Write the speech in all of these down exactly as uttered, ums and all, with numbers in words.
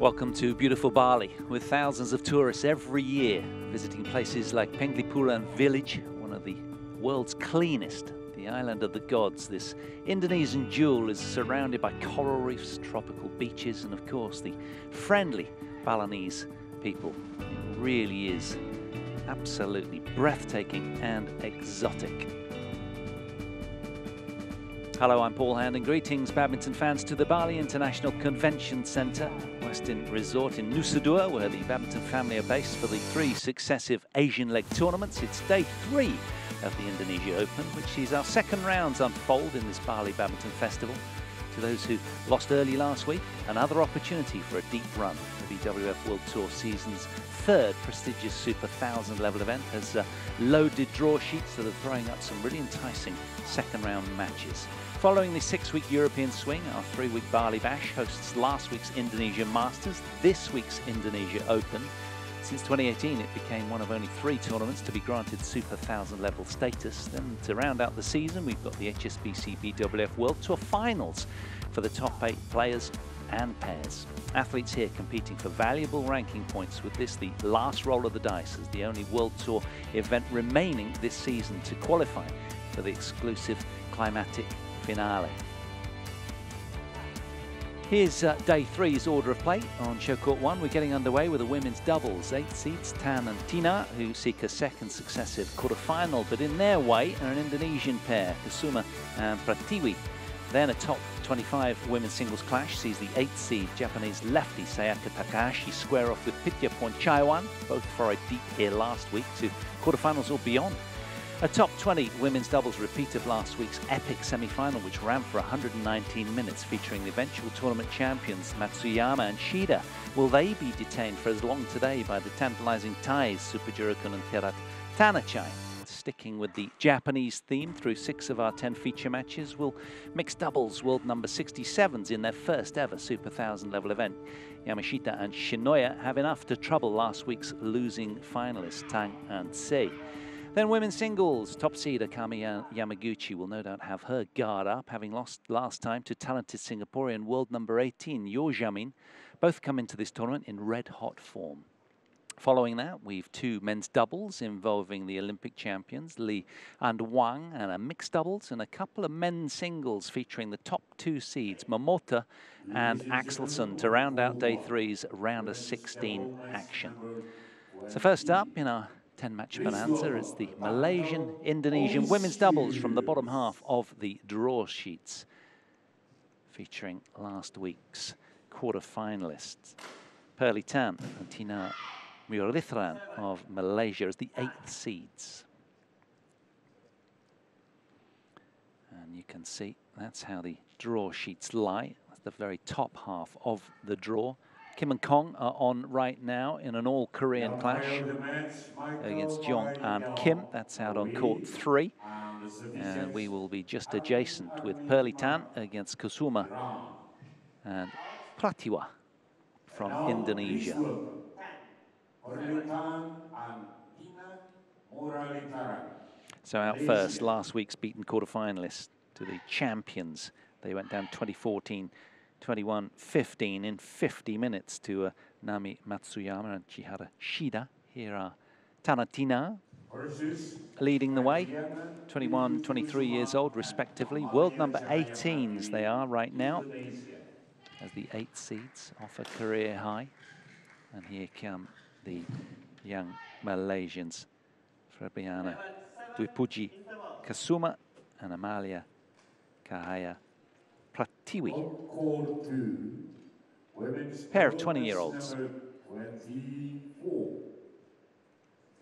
Welcome to beautiful Bali, with thousands of tourists every year visiting places like Penglipuran Village, one of the world's cleanest, the island of the gods. This Indonesian jewel is surrounded by coral reefs, tropical beaches, and of course the friendly Balinese people. It really is absolutely breathtaking and exotic. Hello, I'm Paul Hand, and greetings badminton fans to the Bali International Convention Center Western Resort in Nusudur, where the badminton family are based for the three successive Asian leg tournaments. It's day three of the Indonesia Open, which sees our second rounds unfold in this Bali Badminton Festival. To those who lost early last week, another opportunity for a deep run. The B W F World Tour season's third prestigious Super one thousand level event has uh, loaded draw sheets that are throwing up some really enticing second round matches. Following the six-week European swing, our three-week Bali Bash hosts last week's Indonesia Masters, this week's Indonesia Open. Since twenty eighteen, it became one of only three tournaments to be granted Super one thousand level status. Then to round out the season, we've got the H S B C B W F World Tour Finals for the top eight players and pairs. Athletes here competing for valuable ranking points, with this the last roll of the dice as the only World Tour event remaining this season to qualify for the exclusive Climatic Finale. Here's uh, day three's order of play. On show court one, we're getting underway with the women's doubles. Eight seeds, Tan and Thinaah, who seek a second successive quarterfinal, but in their way are an Indonesian pair, Kusuma and Pratiwi. Then a top twenty-five women's singles clash sees the eight seed Japanese lefty Sayaka Takahashi square off with Pitya Point Chaiwan, both for a deep here last week to quarterfinals or beyond. A top twenty women's doubles repeat of last week's epic semi-final, which ran for one hundred nineteen minutes, featuring the eventual tournament champions Matsuyama and Shida. Will they be detained for as long today by the tantalizing ties Supajirakul and Kirat Tanachai? Sticking with the Japanese theme through six of our ten feature matches, will mixed doubles world number sixty-sevens in their first ever Super one thousand level event. Yamashita and Shinoya have enough to trouble last week's losing finalists Tang and Lee. Then women's singles, top seed Akami Yamaguchi will no doubt have her guard up, having lost last time to talented Singaporean world number eighteen, Yor Jamin. Both come into this tournament in red-hot form. Following that, we've two men's doubles involving the Olympic champions, Lee and Wang, and a mixed doubles and a couple of men's singles featuring the top two seeds, Momota and Axelson, to round out day three's round of sixteen action. So first up in our ten match bonanza is the Malaysian-Indonesian women's doubles from the bottom half of the draw sheets, featuring last week's quarterfinalists. Pearly Tan and Thinaah Muralitharan of Malaysia as the eighth seeds. And you can see that's how the draw sheets lie. That's the very top half of the draw. Kim and Kong are on right now in an all-Korean clash against Jong and Kim. That's out on court three. And we will be just adjacent with Pearly Tan against Kusuma and Pratiwi from Indonesia. So out first, last week's beaten quarterfinalists to the champions. They went down twenty fourteen. twenty-one fifteen in fifty minutes to uh, Nami Matsuyama and Chihara Shida. Here are Tan and Thinaah leading the way, twenty-one, twenty-three years old respectively. World number eighteens they are right now, as the eight seeds offer career high. And here come the young Malaysians, Febriana Dwipuji Kusuma and Amalia Kahaya Pratiwi, pair of twenty-year-olds.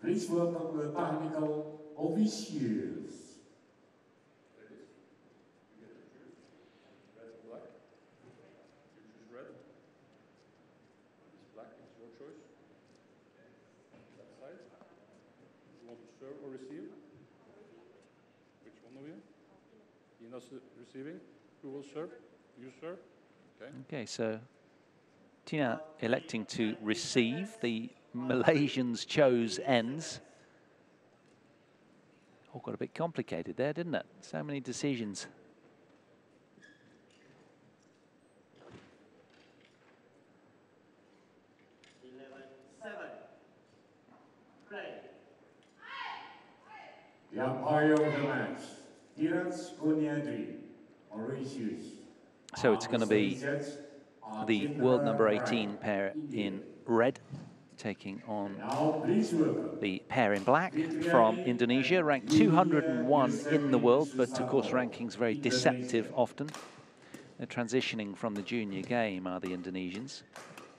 Please welcome the technical officials. Serve or receive? Which one of you? You're not receiving? Who will serve? You serve? Okay. Okay, so Thinaah electing to receive. The Malaysians chose ends. All got a bit complicated there, didn't it? So many decisions. eleven seven. Play. The umpire of the match, Terence Kuniadi, orange shoes. So it's going to be the world number eighteen pair in red taking on the pair in black from Indonesia, ranked two hundred and one in the world, but of course rankings very deceptive often. They're transitioning from the junior game, are the Indonesians.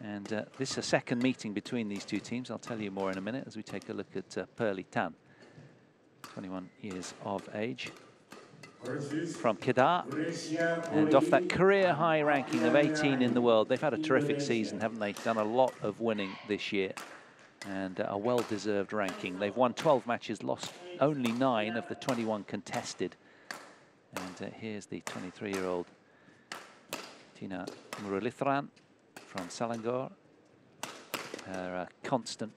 And uh, this is a second meeting between these two teams. I'll tell you more in a minute as we take a look at uh, Pearly Tan, twenty-one years of age, from Kedah, and off that career-high ranking of eighteen in the world. They've had a terrific season, haven't they? Done a lot of winning this year, and a well-deserved ranking. They've won twelve matches, lost only nine of the twenty-one contested. And uh, here's the twenty-three-year-old Thinaah Muralitharan from Selangor. Her uh, constant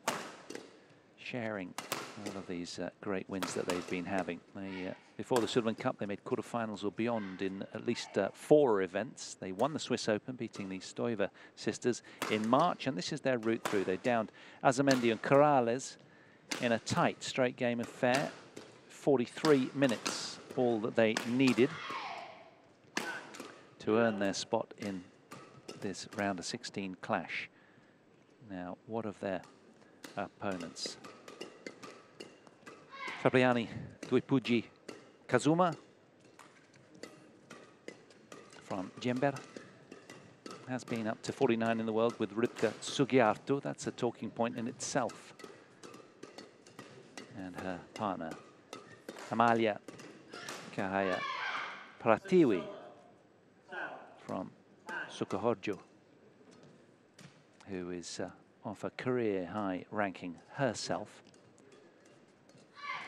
sharing all of these uh, great wins that they've been having. They, uh, before the Sudirman Cup, they made quarterfinals or beyond in at least uh, four events. They won the Swiss Open, beating the Stoiber sisters in March, and this is their route through. They downed Azamendi and Corrales in a tight straight game affair. forty-three minutes, all that they needed to earn their spot in this round of sixteen clash. Now, what of their opponents? Febriana Dwipuji Kusuma from Jember has been up to forty-nine in the world with Ribka Sugiarto. That's a talking point in itself. And her partner, Amalia Kahaya Pratiwi from Sukoharjo, who is uh, off a career-high ranking herself.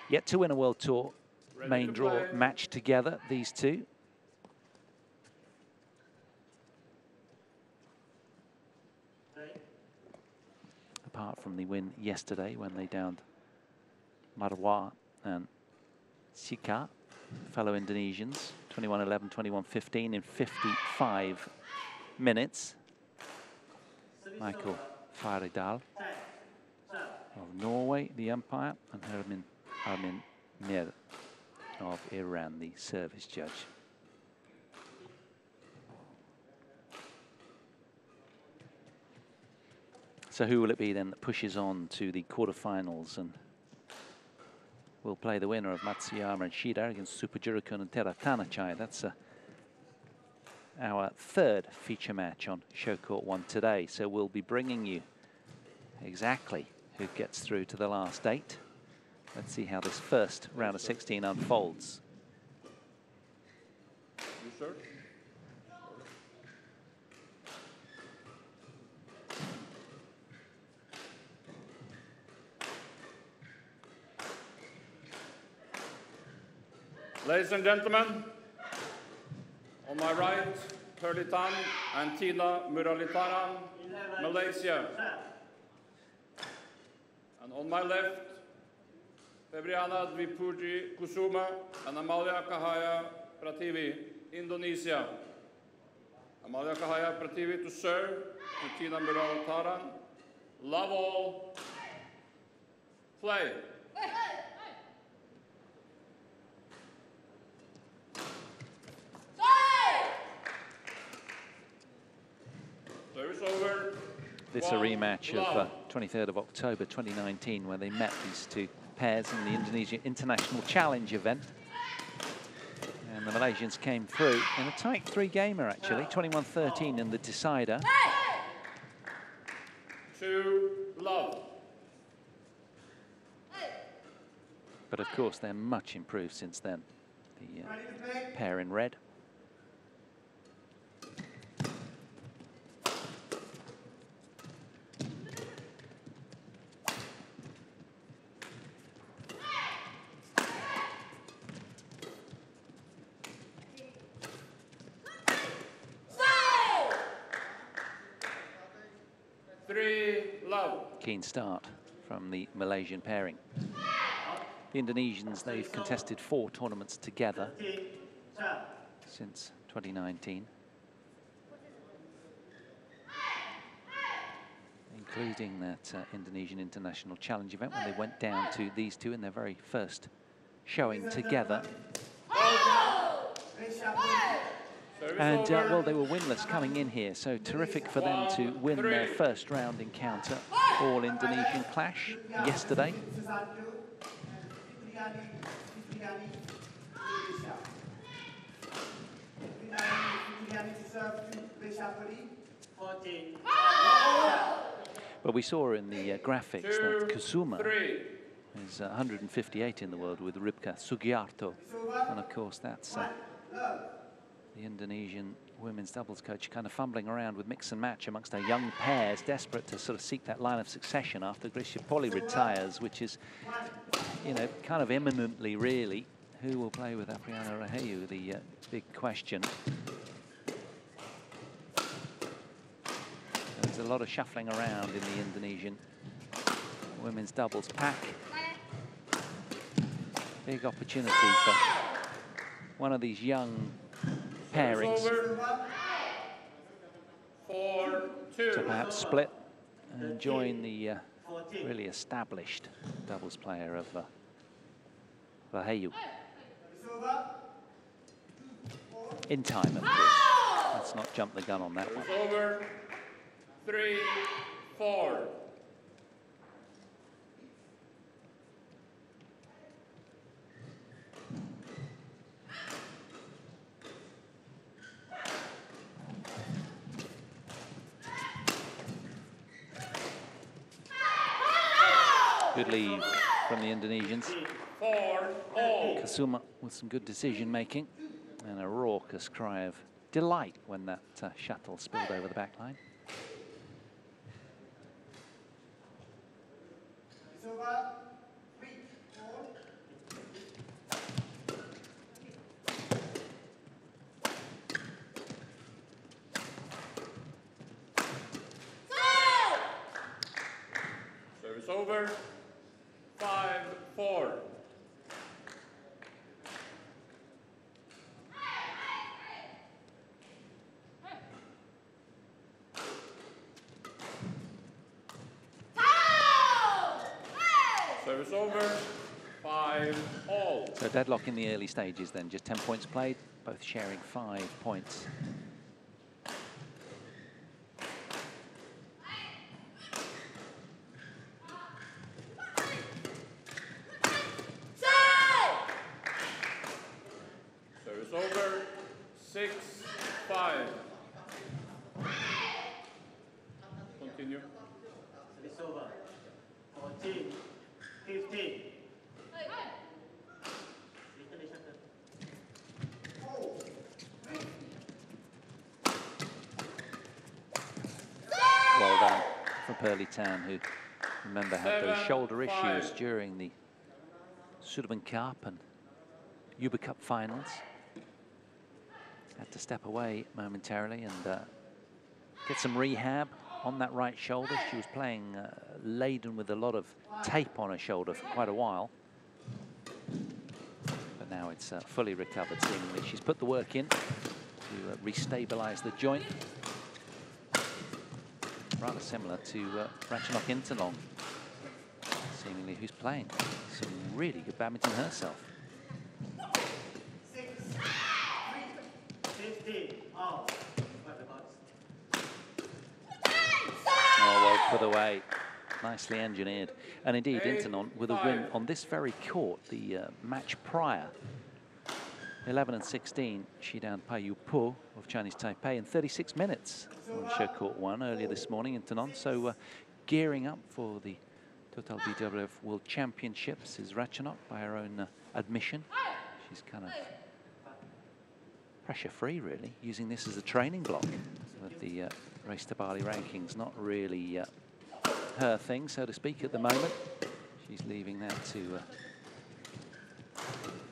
Yet to win a World Tour main draw match together, these two. Apart from the win yesterday when they downed Mawar and Siaka, fellow Indonesians, twenty-one eleven, twenty-one fifteen in fifty-five minutes. Michael Faridal of Norway, the umpire, and Hermin Armin Mir of Iran, the service judge. So who will it be then that pushes on to the quarterfinals and will play the winner of Matsuyama and Shida against Supajirakul and Kirat Tanachai? That's uh, our third feature match on Showcourt one today. So we'll be bringing you exactly who gets through to the last eight. Let's see how this first round of sixteen unfolds. Ladies and gentlemen, on my right, Pearly Tan and Thinaah Muralitharan, Malaysia. And on my left, Febriana Dwipuji Kusuma and Amalia Kahaya Pratiwi, Indonesia. Amalia Kahaya Pratiwi to serve to Thinaah Muralitharan. Love all. Play. Service over. This is a rematch of uh, twenty-third of October twenty nineteen where they met these two pairs in the Indonesia International Challenge event. And the Malaysians came through in a tight three-gamer, actually, twenty-one thirteen in the decider. Two love. But of course, they're much improved since then. The uh, pair in red. Keen start from the Malaysian pairing. The Indonesians, they've contested four tournaments together since twenty nineteen, including that uh, Indonesian International Challenge event when they went down to these two in their very first showing together. And, uh, well, they were winless coming in here, so terrific for them to win their first round encounter, all-Indonesian clash yesterday. But we saw in the uh, graphics that Kusuma is uh, one hundred fifty-eight in the world with Ribka Sugiarto. And, of course, that's uh, the Indonesian women's doubles coach kind of fumbling around with mix and match amongst our young pairs, desperate to sort of seek that line of succession after Greysia Polii retires, which is, you know, kind of imminently, really. Who will play with Apriana Rahayu, the uh, big question. There's a lot of shuffling around in the Indonesian women's doubles pack. Big opportunity for one of these young pairings to perhaps split and join the uh, really established doubles player of uh, Rahayu. In time, of course. Let's not jump the gun on that one. Over. Three, four. Good lead from the Indonesians. Kusuma with some good decision making and a raucous cry of delight when that uh, shuttle spilled over the back line. Service over. five four. Over, five all. So deadlock in the early stages then, just ten points played, both sharing five points. Service over, six, five. Continue. Service over, fourteen. fifteen. Well done from Pearly Tan, who, remember, had Seven, those shoulder five. issues during the Sudirman Cup and Yuba Cup finals. Had to step away momentarily and uh, get some rehab on that right shoulder. She was playing uh, laden with a lot of tape on her shoulder for quite a while. But now it's uh, fully recovered, seemingly. She's put the work in to uh, restabilize the joint. Rather similar to uh, Ratchanok Intanon, seemingly, who's playing some really good badminton herself. Six, three, fifteen, all. Put away, nicely engineered. And indeed, Intanon with a win on this very court, the uh, match prior. eleven and sixteen, Shidan Payu Po of Chinese Taipei in thirty-six minutes on show court one earlier this morning, Intanon. So uh, gearing up for the Total B W F World Championships is Ratchanok, by her own uh, admission. She's kind of pressure-free, really, using this as a training block so that the uh, race to Bali rankings, not really uh, her thing, so to speak, at the moment. She's leaving that to uh,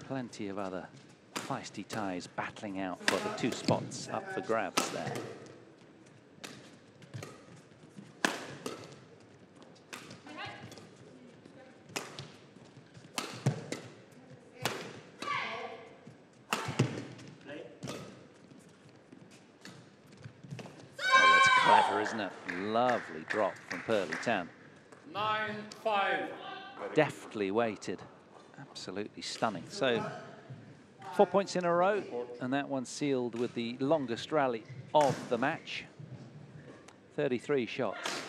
plenty of other feisty ties battling out for the two spots up for grabs there. isn't it? Lovely drop from Pearly Tan. nine five. Deftly weighted. Absolutely stunning. So four points in a row, and that one sealed with the longest rally of the match. thirty-three shots.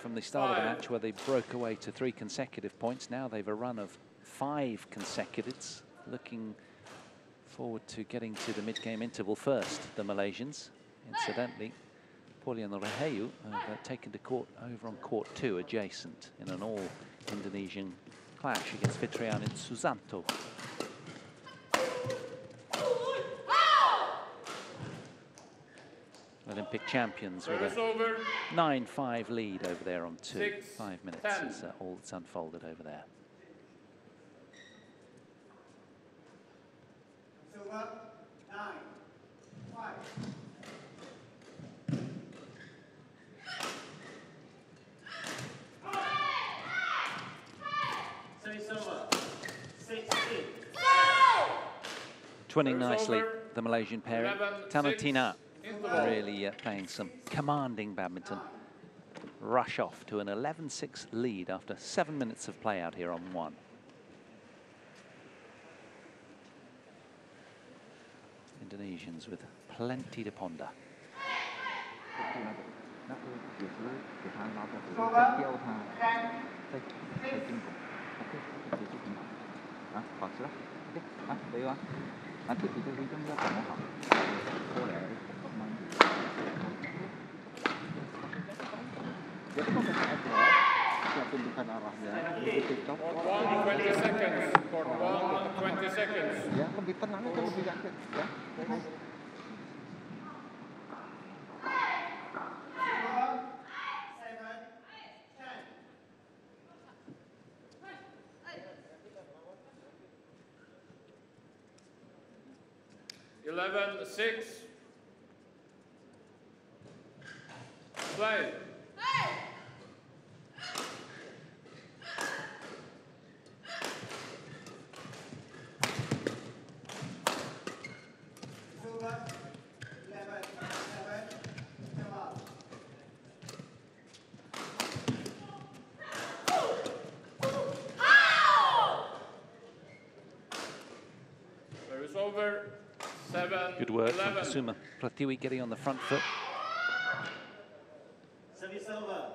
From the start of the match, where they broke away to three consecutive points. Now they've a run of five consecutives. Looking forward to getting to the mid-game interval first, the Malaysians. Incidentally, Paulian Rahayu have uh, taken to court over on court two, adjacent, in an all-Indonesian clash against Fitrian in Susanto. Olympic champions with a nine five lead over there on two. Six, Five minutes ten. is uh, all that's unfolded over there. Silver, nine, five. Twinning nicely, the Malaysian pairing. Tanatina. Really uh, playing some commanding badminton. Rush off to an eleven six lead after seven minutes of play out here on one. Indonesians with plenty to ponder. one twenty seconds. Ya, lebih tenang itu lebih yakin. eleven six. Play. Good work from Kusuma. Pratiwi getting on the front foot. Service over.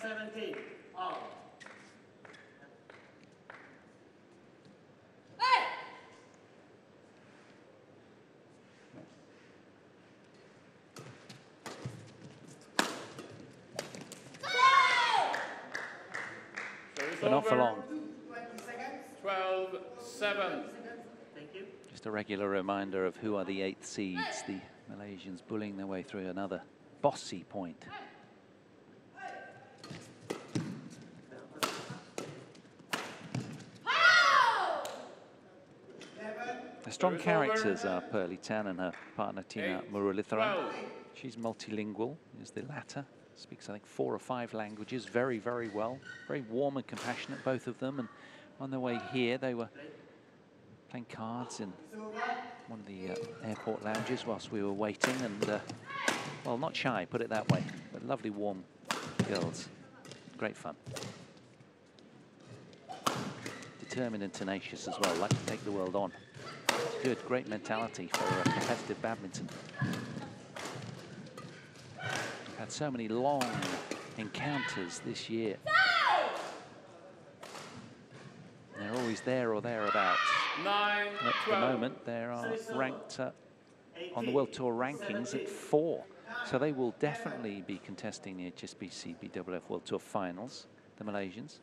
seventeen. Out. Hey! But not for long. twelve seven. A regular reminder of who are the eighth seeds. The Malaysians bullying their way through another bossy point. The strong characters are Pearly Tan and her partner Thinaah Muralitharan. She's multilingual, is the latter. Speaks, I think, four or five languages very, very well. Very warm and compassionate, both of them. And on their way here, they were playing cards in one of the uh, airport lounges whilst we were waiting, and uh, well, not shy, put it that way, but lovely warm girls, great fun, determined and tenacious as well, like to take the world on. Good, great mentality for uh, competitive badminton. We've had so many long encounters this year. They're always there or thereabouts. Nine, at the moment, they are ranked uh, on the World Tour rankings seventeen, at four. So they will definitely be contesting the H S B C B W F World Tour Finals, the Malaysians.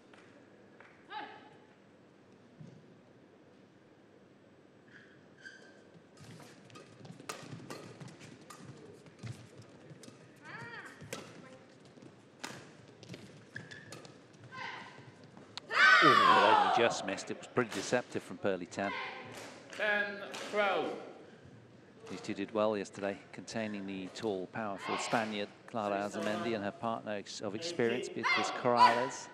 Ooh. just missed. It was pretty deceptive from Pearly Tan. These two did well yesterday, containing the tall, powerful Spaniard Clara Azamendi and her partner of experience, Beatriz Corrales.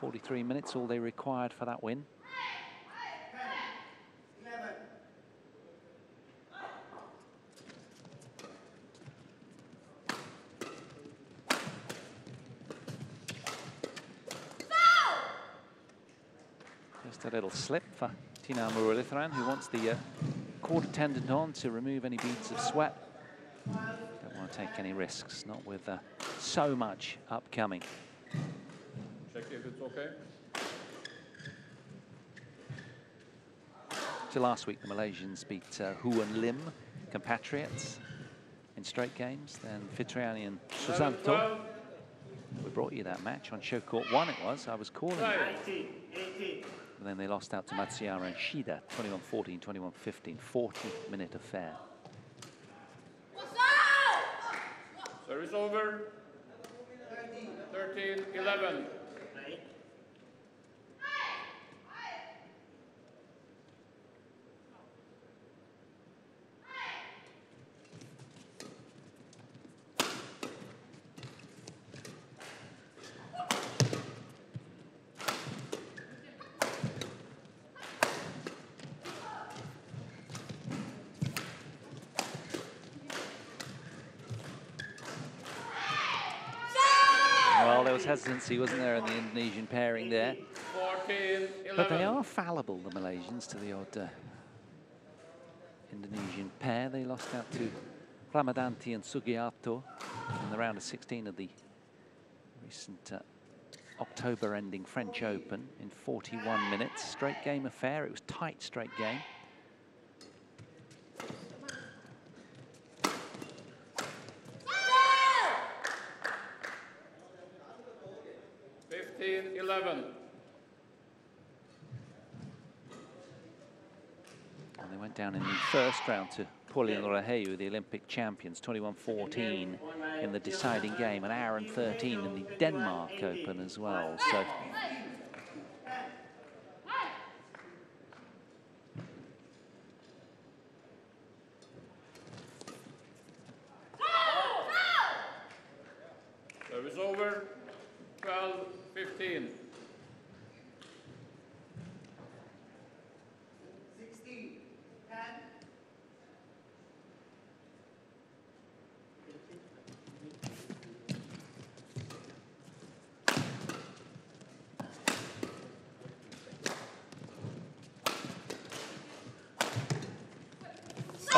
forty-three minutes, all they required for that win. Just a little slip for Thinaah Muralitharan, who wants the uh, cord attendant on to remove any beads of sweat. Don't want to take any risks, not with uh, so much upcoming. Check if it's okay. So last week, the Malaysians beat uh, Huan Lim, compatriots, in straight games. Then Fitriani and Susanto. We brought you that match on show court one, it was. I was calling it. And then they lost out to Matsuyama and Shida, twenty-one fourteen, twenty-one fifteen, forty minute affair. Service over. thirteen eleven. Hesitancy wasn't there in the Indonesian pairing there, but they are fallible, the Malaysians, to the odd uh, Indonesian pair. They lost out to Ramadanti and Sugiarto in the round of sixteen of the recent uh, October ending French Open in forty-one minutes. Straight game affair. It was tight straight game. And they went down in the first round to Pauli Loraheyu, the Olympic champions, twenty-one fourteen in the deciding game, an hour and thirteen in the Denmark Open as well. So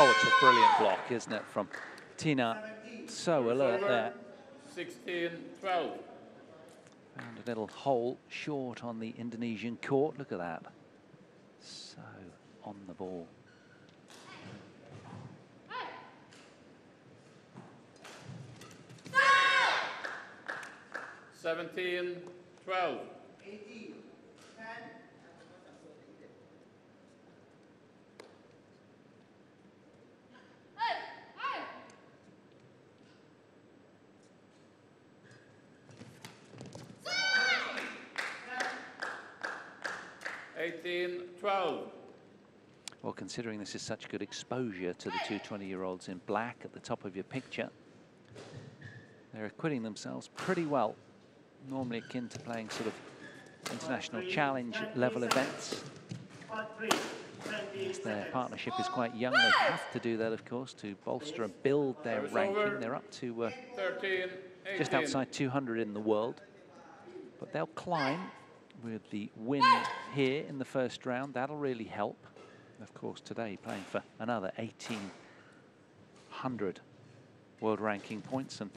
oh, it's a brilliant block, isn't it, from Thinaah. So alert there. sixteen twelve. And a little hole short on the Indonesian court. Look at that. So on the ball. seventeen twelve. eighteen ten. eighteen twelve. Well, considering this is such good exposure to the two twenty-year-olds in black at the top of your picture, they're acquitting themselves pretty well. Normally akin to playing sort of international challenge level events. Yes, their partnership is quite young. They have to do that, of course, to bolster and build their ranking. They're up to uh, just outside two hundred in the world, but they'll climb with the win here in the first round. That'll really help. Of course, today playing for another eighteen hundred world ranking points and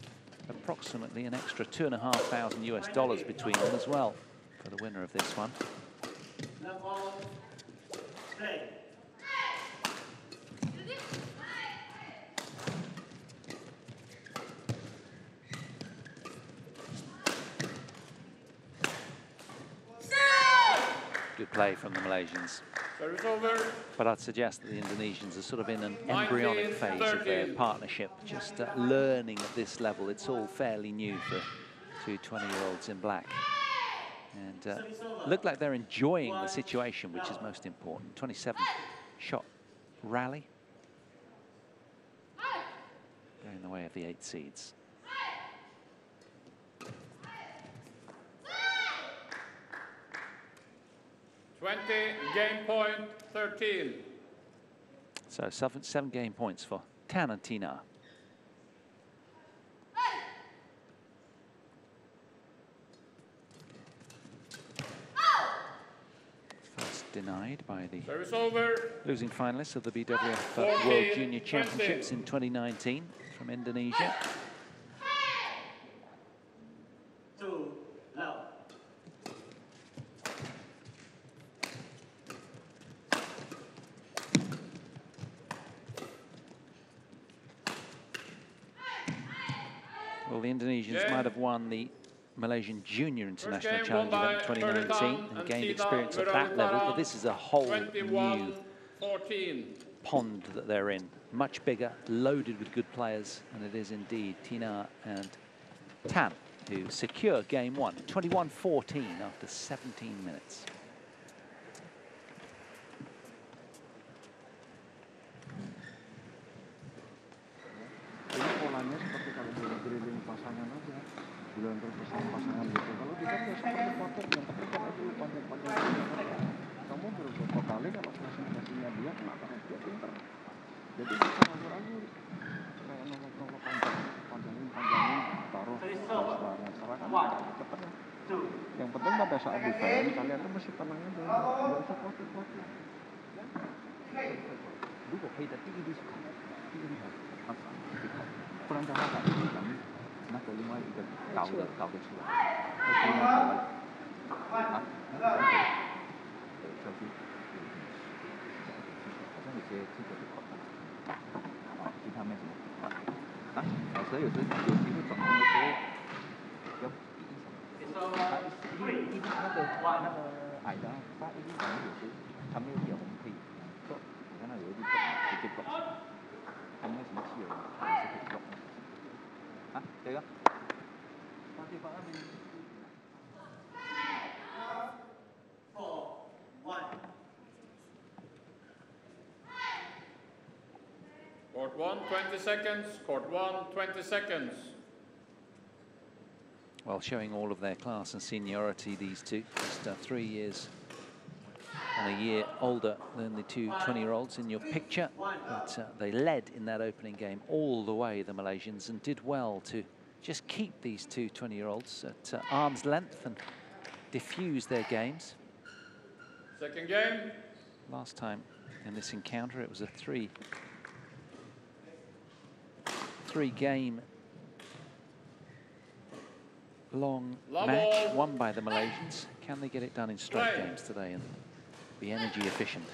approximately an extra two and a half thousand US dollars between them as well for the winner of this one. Good play from the Malaysians. Over. But I'd suggest that the Indonesians are sort of in an embryonic phase of their partnership, just uh, learning at this level. It's all fairly new for two twenty-year-olds in black. and uh, look like they're enjoying the situation, which is most important. twenty-seven shot rally. Going the way of the eight seeds. twenty game point thirteen. So seven, seven game points for Tan and Thinaah. Denied by the over. losing finalists of the B W F uh, World Junior Championships in twenty nineteen from Indonesia. Two, no. Well, the Indonesians yeah. might have won the Malaysian Junior International Challenge event twenty nineteen and gained experience at that level, but this is a whole new pond that they're in. Much bigger, loaded with good players, and it is indeed Thinaah and Tan who secure game one, twenty-one fourteen after seventeen minutes. Yang penting pada saat defend kalian tuh mesti tenang aja, nggak usah khawatir-khawatir. Duga kita tinggi di sana, tinggi di sana. Kurang jaga kan? Nah kalau lima itu kau dah kau dah sudah. Court one, twenty seconds. Court one, twenty seconds. Well, showing all of their class and seniority, these two, just uh, three years and a year older than the two twenty-year-olds in your picture. But uh, they led in that opening game all the way, the Malaysians, and did well to just keep these two twenty-year-olds at uh, arm's length and diffuse their games. Second game. Last time in this encounter, it was a three, three game long match won by the Malaysians. Can they get it done in straight games today and be energy efficient?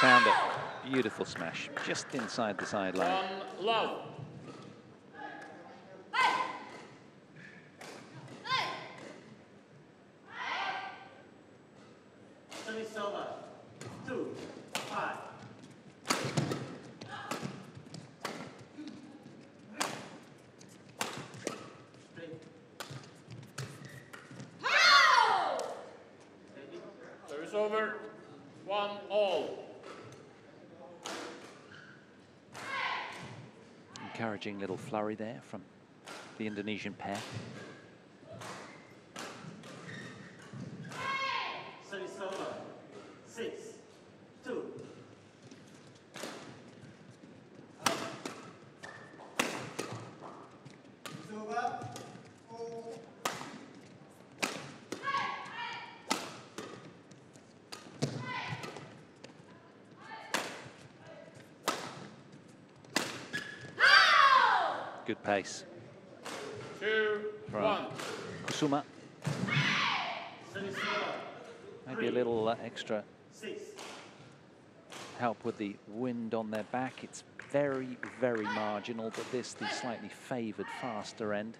Found it. Beautiful smash. Just inside the sideline. Little flurry there from the Indonesian pair. Good pace Two, from one. Kusuma. Maybe a little uh, extra Six. help with the wind on their back. It's very, very marginal, but this the slightly favoured faster end.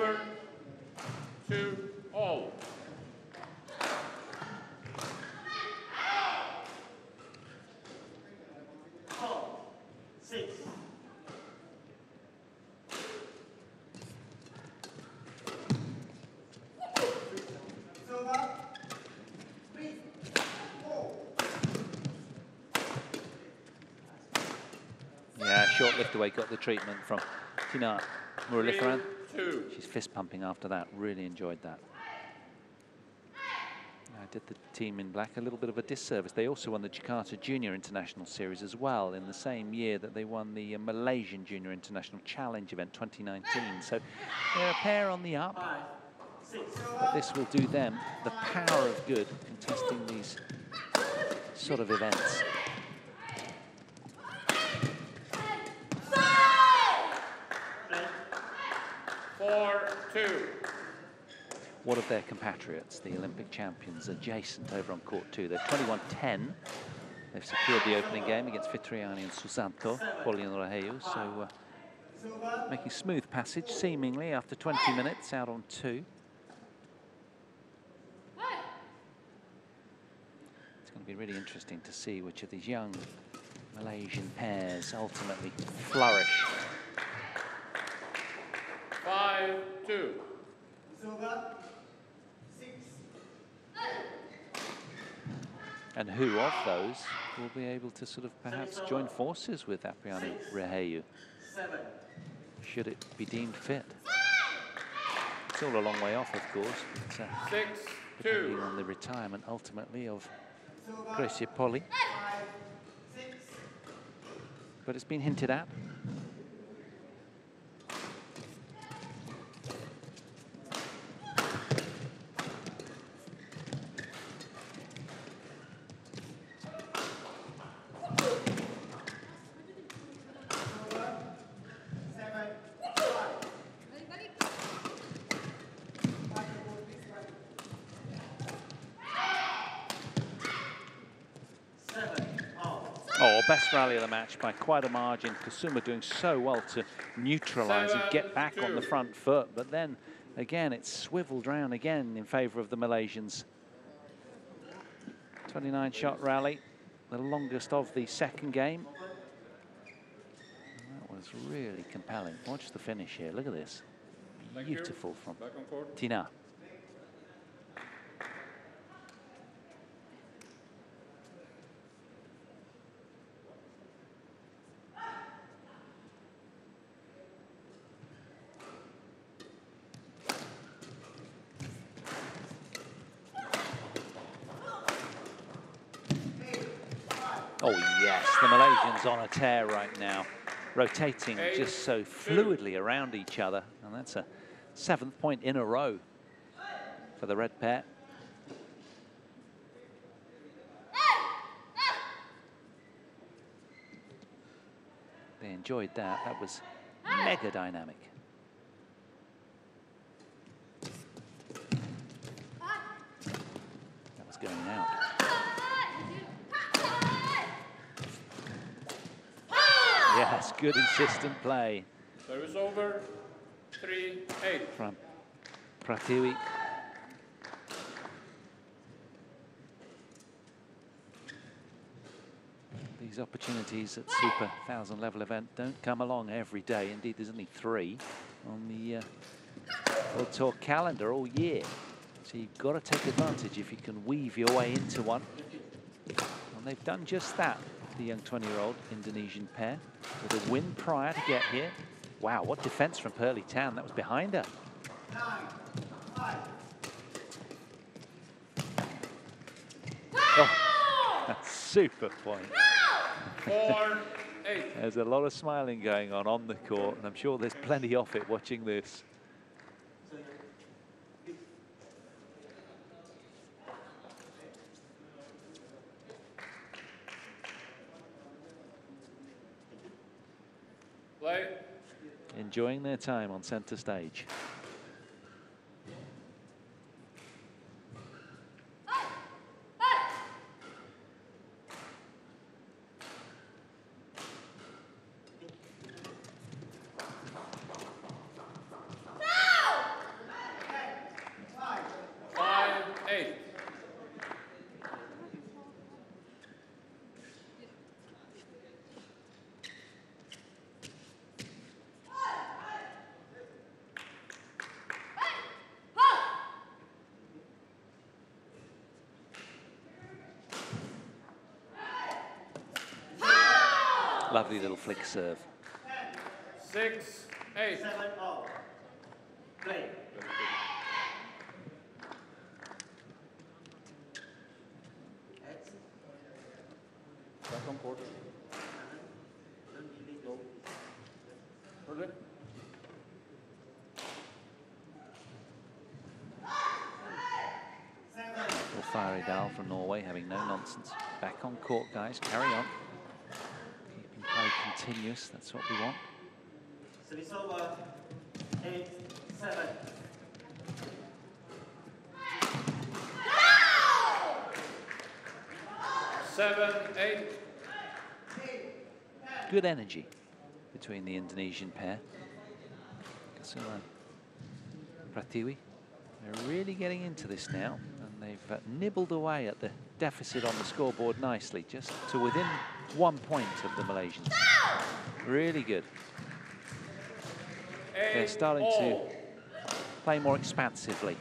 over to all. Yeah, short lift away, got the treatment from Thinaah Muralitharan. She's fist pumping after that, really enjoyed that. I did the team in black a little bit of a disservice. They also won the Jakarta Junior International Series as well in the same year that they won the uh, Malaysian Junior International Challenge event twenty nineteen. So they're a pair on the up, but this will do them the power of good contesting these sort of events. Four, two. What of their compatriots, the Olympic champions, adjacent over on court two? They're twenty-one ten. They've secured the opening game against Fitriani and Susanto, Poli and Raheyu. So uh, making smooth passage, seemingly, after twenty minutes, out on two. It's going to be really interesting to see which of these young Malaysian pairs ultimately flourish. Five, two. And who of those will be able to sort of perhaps join forces with Apriani Raheyu, should it be deemed fit? It's all a long way off, of course, but, uh, Six, depending two. on the retirement ultimately of Greysia Polii. But it's been hinted at. Best rally of the match by quite a margin. Kusuma doing so well to neutralise and get back two. on the front foot, but then again it's swiveled round again in favour of the Malaysians. twenty-nine shot rally, the longest of the second game. And that was really compelling. Watch the finish here. Look at this. Beautiful from Thinaah. On a tear right now, rotating Eight, just so fluidly two. around each other, and that's a seventh point in a row for the red pair. They enjoyed that. That was mega dynamic. That was going out. Yes, good insistent play. Service over, three, eight. From Pratiwi. These opportunities at Super one thousand level event don't come along every day. Indeed, there's only three on the uh, World Tour calendar all year. So you've got to take advantage if you can weave your way into one. And they've done just that. The young twenty-year-old Indonesian pair with a win prior to get here. Wow, what defense from Pearly Tan. That was behind her. Oh, that's super point. Four, eight. There's a lot of smiling going on on the court, and I'm sure there's plenty of it watching this. Enjoying their time on center stage. No! Lovely little flick serve. Six, eight. Seven, oh. Play. Second quarter. Go. Perfect. Fiery Dahl from Norway, having no nonsense. Back on court, guys. Carry on. Keeping play continuous. That's what we want. So it's over. Eight, seven. Seven, eight. Good energy between the Indonesian pair. Kusuma, Pratiwi. They're really getting into this now. They've uh, nibbled away at the deficit on the scoreboard nicely, just to within one point of the Malaysians. No! Really good. Eight They're starting all. to play more expansively,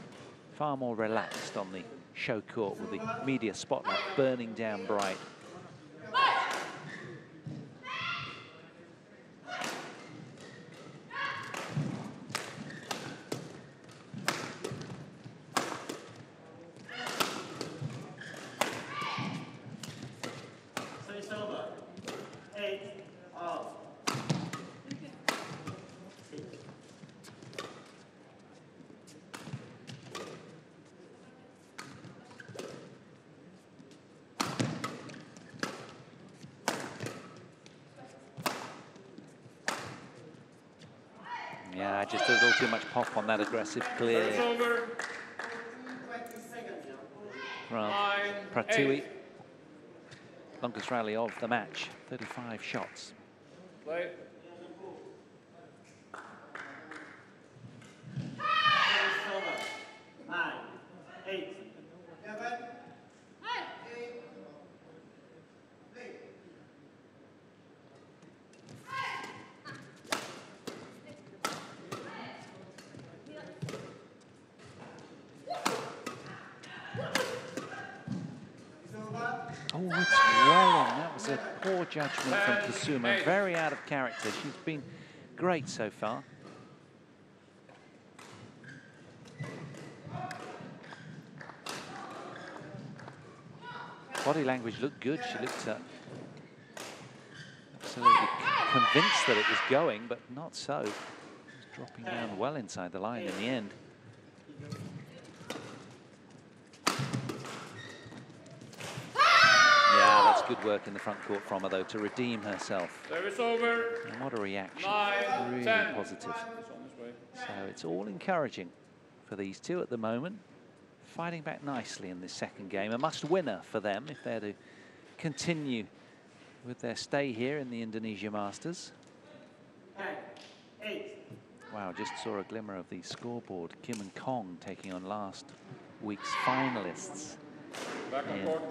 far more relaxed on the show court with the media spotlight burning down bright. Yeah, just a little too much pop on that aggressive clear. Right, Pratiwi, longest rally of the match, thirty-five shots. Play. Judgment from Kusuma, very out of character. She's been great so far. Body language looked good. She looked uh, absolutely convinced that it was going, but not so. She was dropping down well inside the line in the end. Good work in the front court from her, though, to redeem herself. Service over. And what a reaction. Nine, really ten. Positive. So it's all encouraging for these two at the moment. Fighting back nicely in this second game. A must-winner for them if they're to continue with their stay here in the Indonesia Masters. Eight. Wow, just saw a glimmer of the scoreboard. Kim and Kong taking on last week's finalists. Back and forth.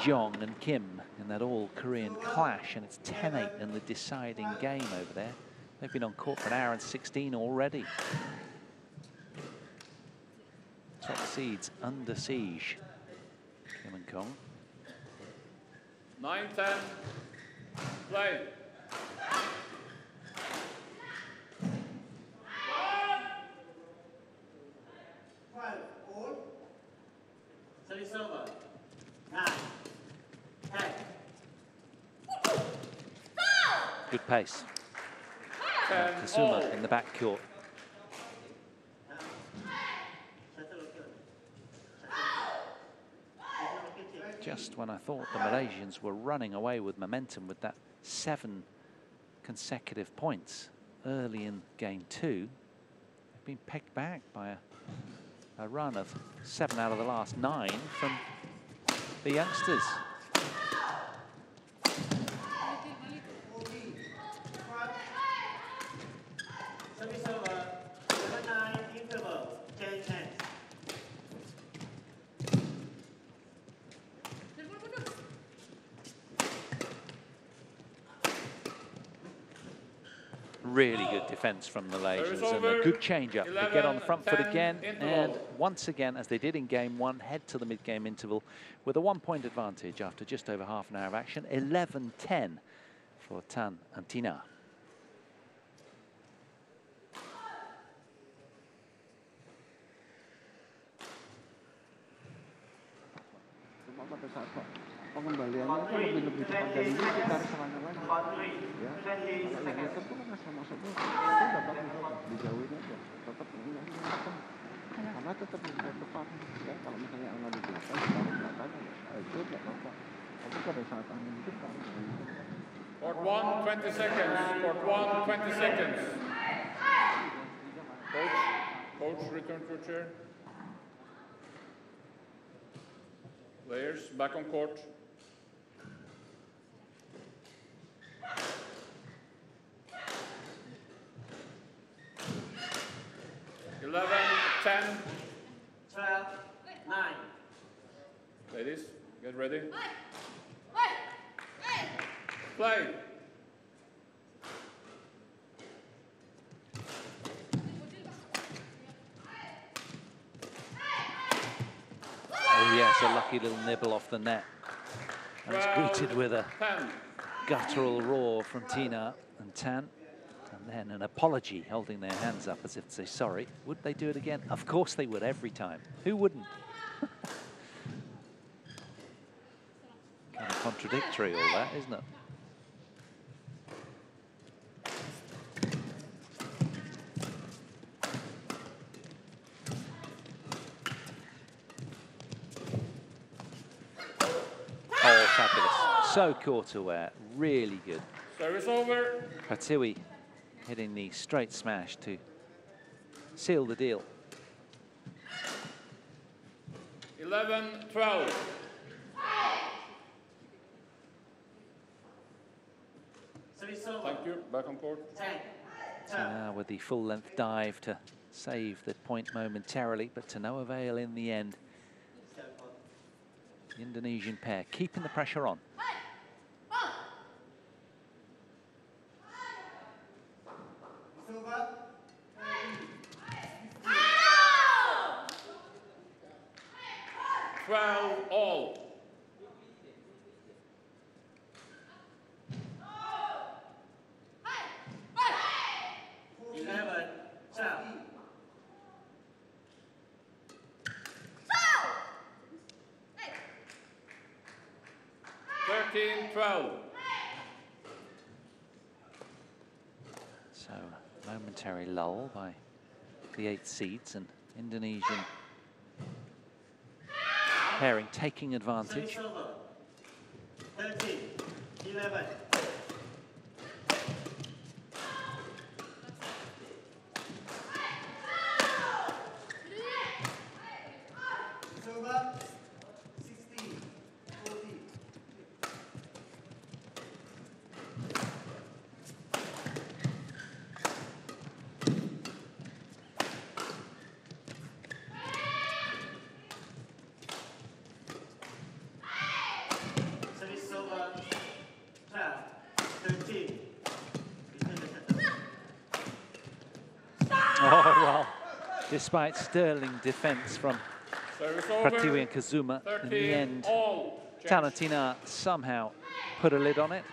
Jong and Kim in that all-Korean clash, and it's ten eight in the deciding game over there. They've been on court for an hour and sixteen already. Top seeds under siege, Kim and Kong. nine ten, play. twelve all, service over. Good pace. Kusuma in the back court. Just when I thought the Malaysians were running away with momentum with that seven consecutive points early in game two, they've been pegged back by a, a run of seven out of the last nine from the youngsters. Really good defense from the Malaysians and a good change-up. They get on the front foot again, and once again, as they did in game one, head to the mid-game interval with a one-point advantage after just over half an hour of action, eleven ten for Tan and Thinaah. Court one, twenty seconds. Court one, twenty seconds. Coach, coach, return to your chair. Players, back on court. eleven, ten, twelve, nine. Ladies, get ready. Play. Oh yes, a lucky little nibble off the net. And it's greeted with a guttural roar from Thinaah and Tan. And then an apology, holding their hands up as if to say sorry. Would they do it again? Of course they would, every time. Who wouldn't? Kind of contradictory, all that, isn't it? Oh, fabulous. So court aware, really good. Service over. Pratiwi hitting the straight smash to seal the deal. eleven, twelve. Thank you. Back on court. Uh, with the full-length dive to save the point momentarily, but to no avail in the end. The Indonesian pair keeping the pressure on. twelve all. thirteen, twelve. So, momentary lull by the eight seeds and Indonesian pairing taking advantage. thirteen, eleven. Despite sterling defense from Pratiwi and Kusuma, in the end, Tan and Thinaah somehow put a lid on it.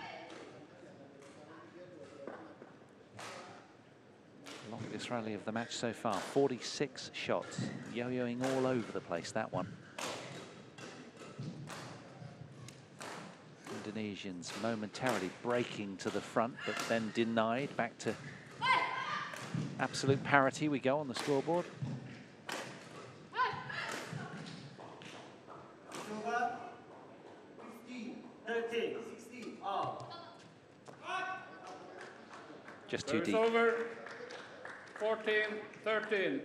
Longest rally of the match so far, forty-six shots, yo-yoing all over the place, that one. Indonesians momentarily breaking to the front, but then denied back to absolute parity we go on the scoreboard. fifteen, thirteen, sixteen, all. Just too deep. It's over. fourteen, thirteen.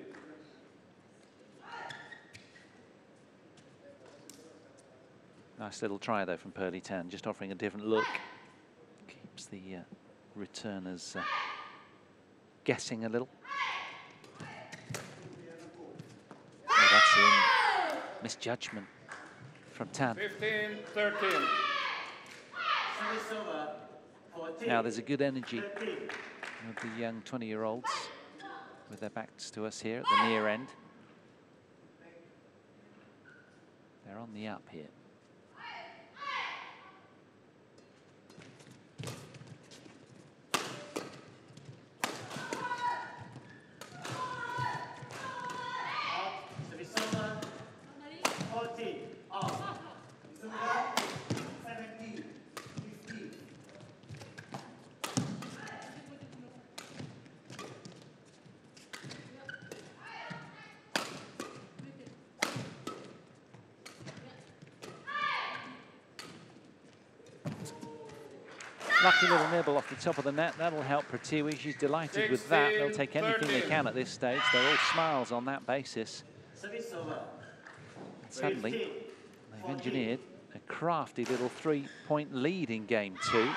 Nice little try though from Pearly Tan, just offering a different look. Keeps the uh, returners uh, guessing a little. Oh, that's in. Misjudgment from Tan. fifteen, thirteen. Now there's a good energy of the young twenty-year-olds with their backs to us here at the near end. They're on the up here. Lucky little nibble off the top of the net. That'll help Pratiwi. She's delighted with that. They'll take anything they can at this stage. They're all smiles on that basis. And suddenly, they've engineered a crafty little three-point lead in game two.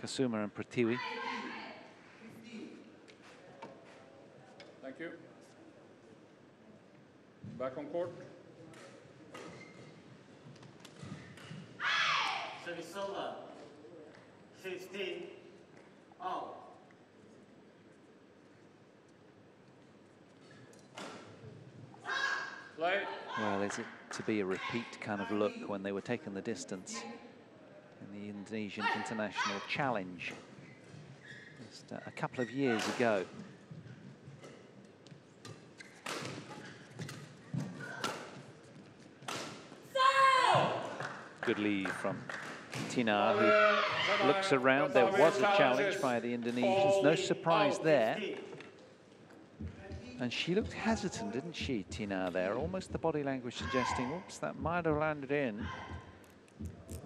Kusuma and Pratiwi. Thank you. Back on court. Service over. fifteen. Out. Play. Well, is it to be a repeat kind of look when they were taking the distance in the Indonesian International Challenge just a couple of years ago? Good lead from Thinaah, who looks around. There was a challenge by the Indonesians. No surprise there. And she looked hesitant, didn't she, Thinaah, there? Almost the body language suggesting, oops, that might have landed in.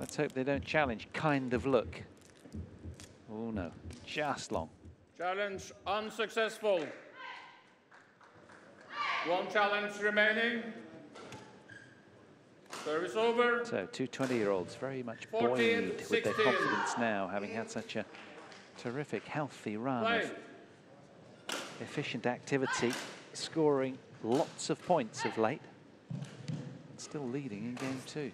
Let's hope they don't challenge kind of look. Oh, no. Just long. Challenge unsuccessful. One challenge remaining. Service over. So, two twenty-year-olds very much buoyed with their confidence now, having had such a terrific, healthy run Play. Of efficient activity, scoring lots of points of late, and still leading in game two.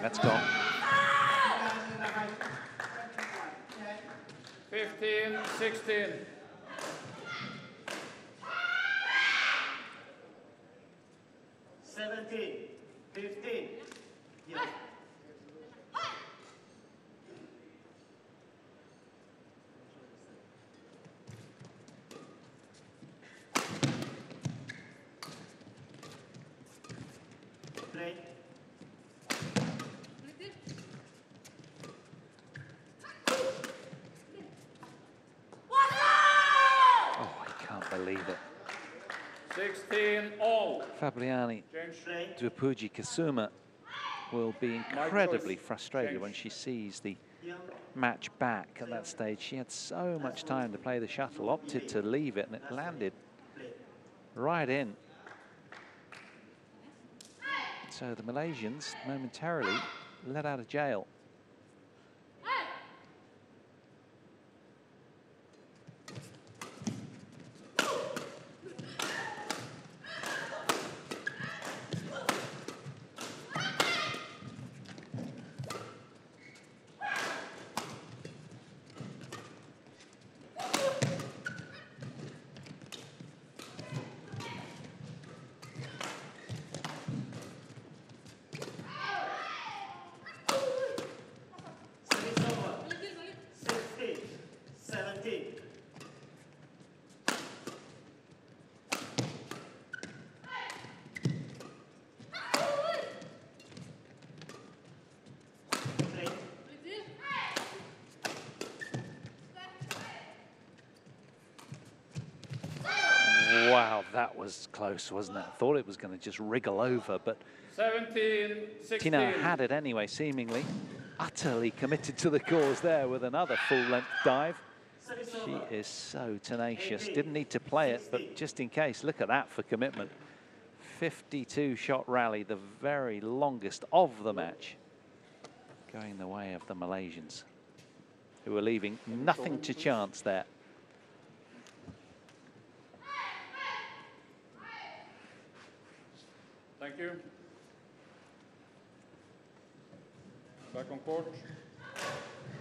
That's gone. fifteen sixteen. seventeen fifteen. Yeah. Play. Oh, I can't believe it. sixteen all. Febriana Dwipuji Kusuma will be incredibly frustrated when she sees the match back at that stage. She had so much time to play the shuttle, opted to leave it, and it landed right in. So the Malaysians momentarily let out of jail. That was close, wasn't it? I thought it was going to just wriggle over, but Thinaah had it anyway, seemingly utterly committed to the cause there with another full-length dive. She is so tenacious. Didn't need to play it, but just in case, look at that for commitment. fifty-two shot rally, the very longest of the match, going the way of the Malaysians, who were leaving nothing to chance there. Thank you. Back on court.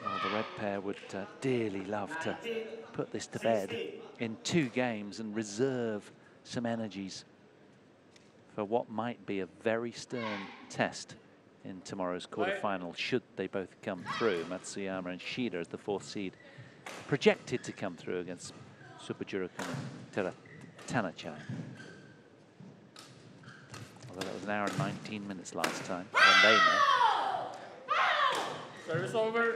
Well, the red pair would uh, dearly love to put this to bed in two games and reserve some energies for what might be a very stern test in tomorrow's quarterfinal, should they both come through. Matsuyama and Shida as the fourth seed, projected to come through against Supajirakul and Kirat Tanachai. Although that was an hour and nineteen minutes last time when they met. Service over.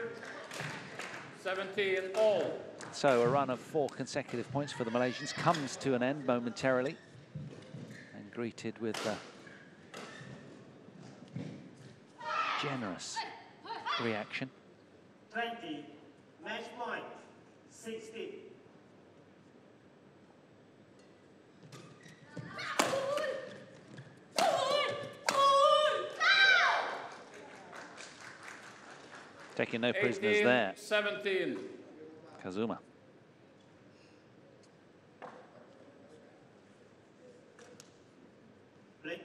seventeen all. So a run of four consecutive points for the Malaysians comes to an end momentarily, and greeted with uh, generous reaction. twenty, match point, sixty. Taking no prisoners eighteen, there. seventeen. Kazuma. Play.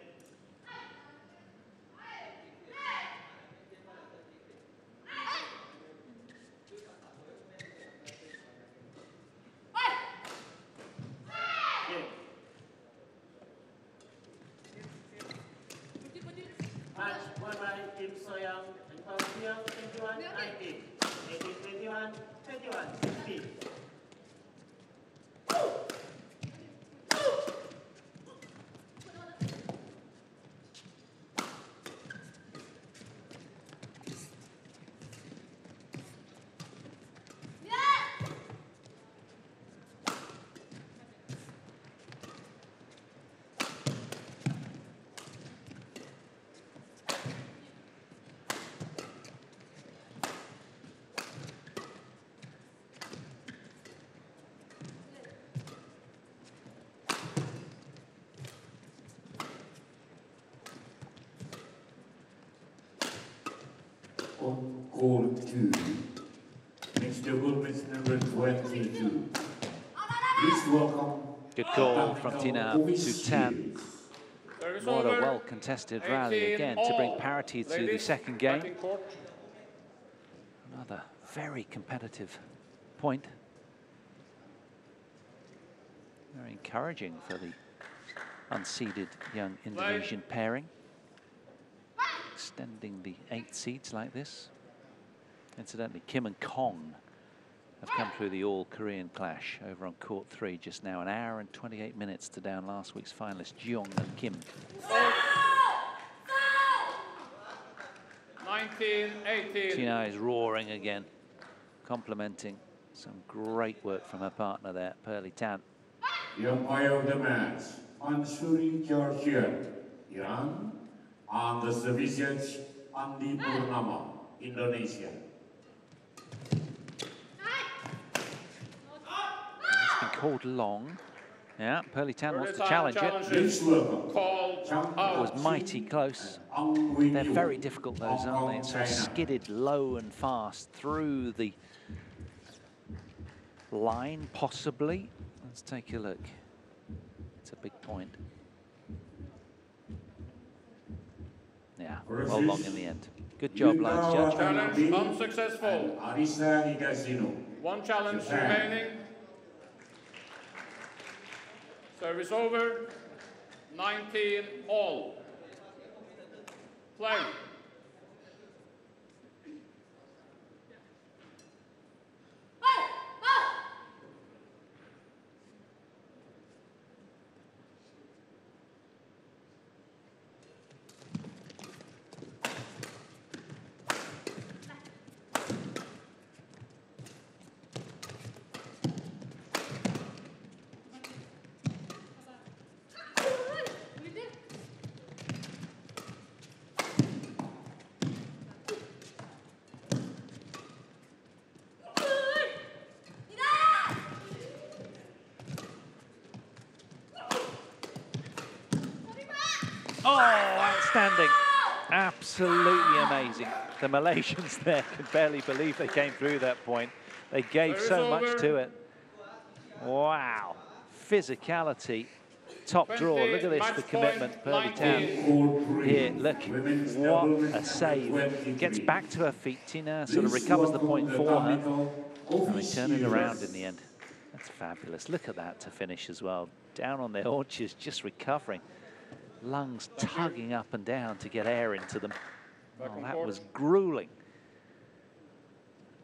On call two, Mister Woodman's number twenty-two. Please welcome. Good call from Thinaah to Tan. What a well contested rally again to bring parity to the second game. Another very competitive point. Very encouraging for the unseeded young Indonesian pairing. Extending the eight seeds like this. Incidentally, Kim and Kong have come through the all-Korean clash over on court three just now, an hour and twenty-eight minutes to down last week's finalists, Jong and Kim. nineteen, eighteen. Thinaah is roaring again, complimenting some great work from her partner there, Pearly Tan. The umpire of the match, Ansuri Georgia, Iran. On the service judge, Andi Purnama, Indonesia. It's been called long. Yeah, Pearly Tan wants to challenge it. It was mighty close. They're very difficult, those, aren't they? It's sort of skidded low and fast through the line, possibly. Let's take a look. It's a big point. Yeah, well long in the end. Good job, Lance Judge. Challenge unsuccessful. One challenge remaining. Service over. nineteen all. Play. Outstanding. Absolutely amazing. The Malaysians there could barely believe they came through that point. They gave so much to it. Wow. Physicality. Top draw. Look at this, the commitment. Pearly Tan here. Look, what a save. Gets back to her feet. Thinaah sort of recovers the point for her. And they turn it around in the end. That's fabulous. Look at that to finish as well. Down on their haunches, just recovering. Lungs tugging up and down to get air into them. Oh, that was grueling.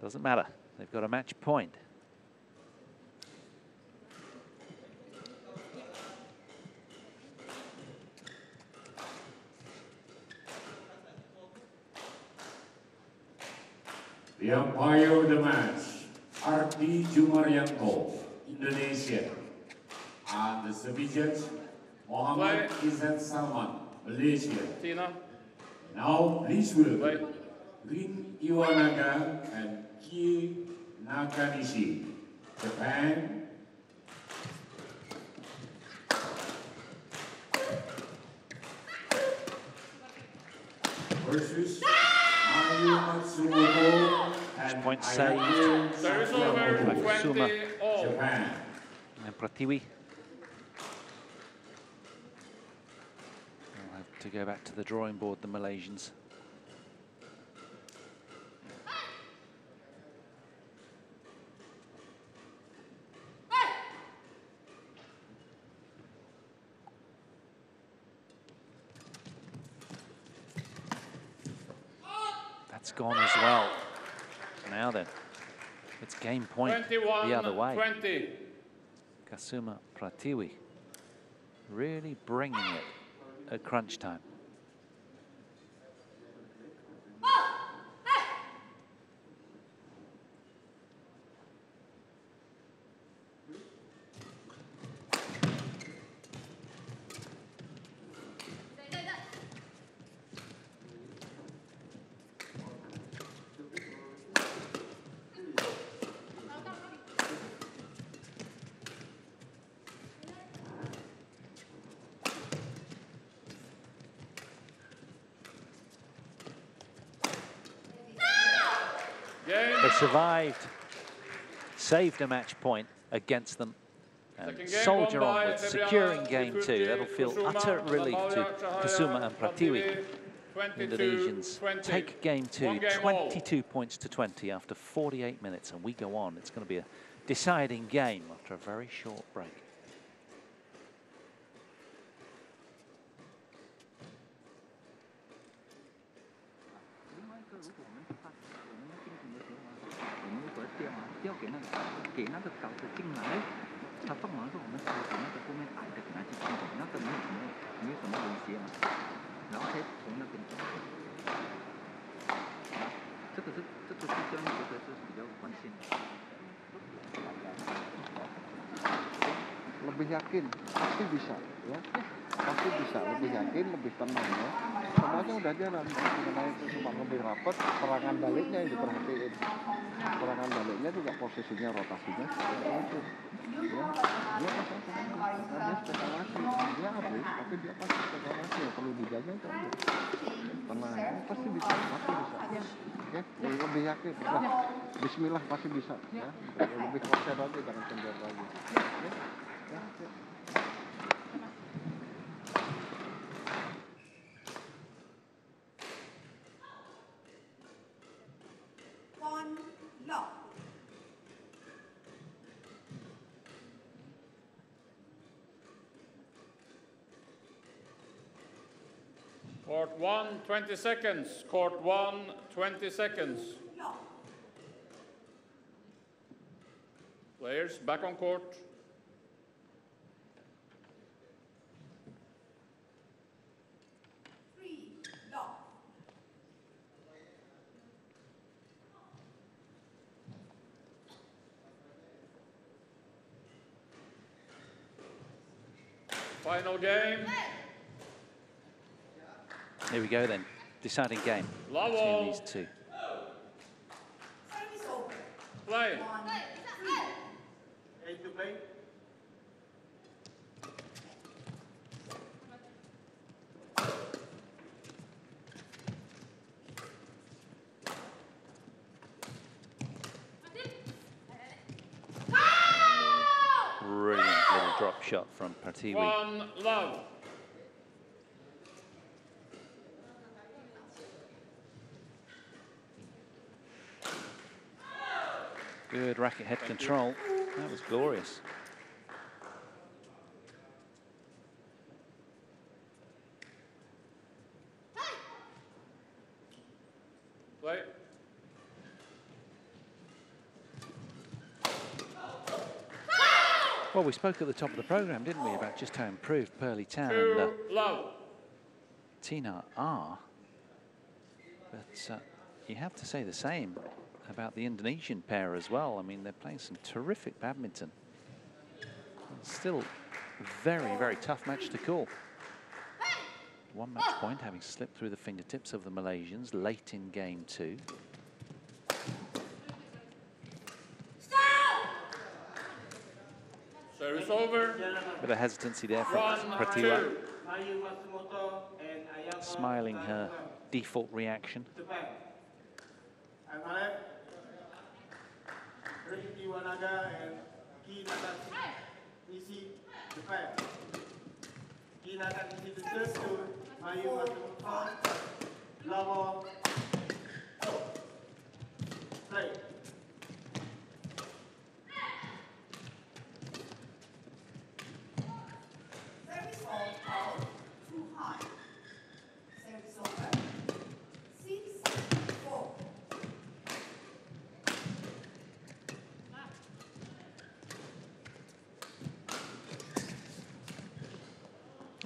Doesn't matter. They've got a match point. The umpire of the match, Ardi Jumaryanto, Indonesia. And the service judge, Mohammed Izan Salman, Malaysia. Thinaah. Now, please welcome Rin Iwanaga and Ki Nakanishi, Japan. Versus Nami Matsuyama and point saved by Kusuma, Japan. And Pratiwi. They'll have to go back to the drawing board, the Malaysians. Gone as well. Now then, it's game point the other way. twenty. Kusuma, Pratiwi really bringing it at crunch time. Survived, saved a match point against them, and soldier on with securing game two. That'll feel utter relief to Kusuma and Pratiwi. Indonesians take game two, twenty-two points to twenty after forty-eight minutes, and we go on. It's going to be a deciding game after a very short break. Lebih yakin, pasti bisa, ya. Pasti bisa, lebih yakin, lebih tenang, ya. Semuanya udah jalan, mengenai sesuatu lebih rapat, serangan baliknya yang diperhatiin. Serangan baliknya juga posisinya, rotasinya, itu, ya. Dia pasti ada spekulasi, dia habis, tapi dia pasti spekulasi yang perlu dijaga itu. Tenang, ya. Pasti bisa, pasti bisa, ya. Lebih yakin, lah. Bismillah pasti bisa, ya. Lebih konsen lagi, jangan kendor lagi. Court one, twenty seconds. Court one, twenty seconds. Players back on court. Final game. Here we go then. Deciding game. Between these two. Play. Eight to play. Shot from Pratiwi. One love. Good racket head Thank control. You. That was glorious. Play. Well, we spoke at the top of the program, didn't we, about just how improved Pearly Tan and uh, Thinaah are. But uh, you have to say the same about the Indonesian pair as well. I mean, they're playing some terrific badminton. It's still a very, very tough match to call. one match point, having slipped through the fingertips of the Malaysians late in game two. Service over. Bit of hesitancy there from Pratiwi. Smiling her default reaction.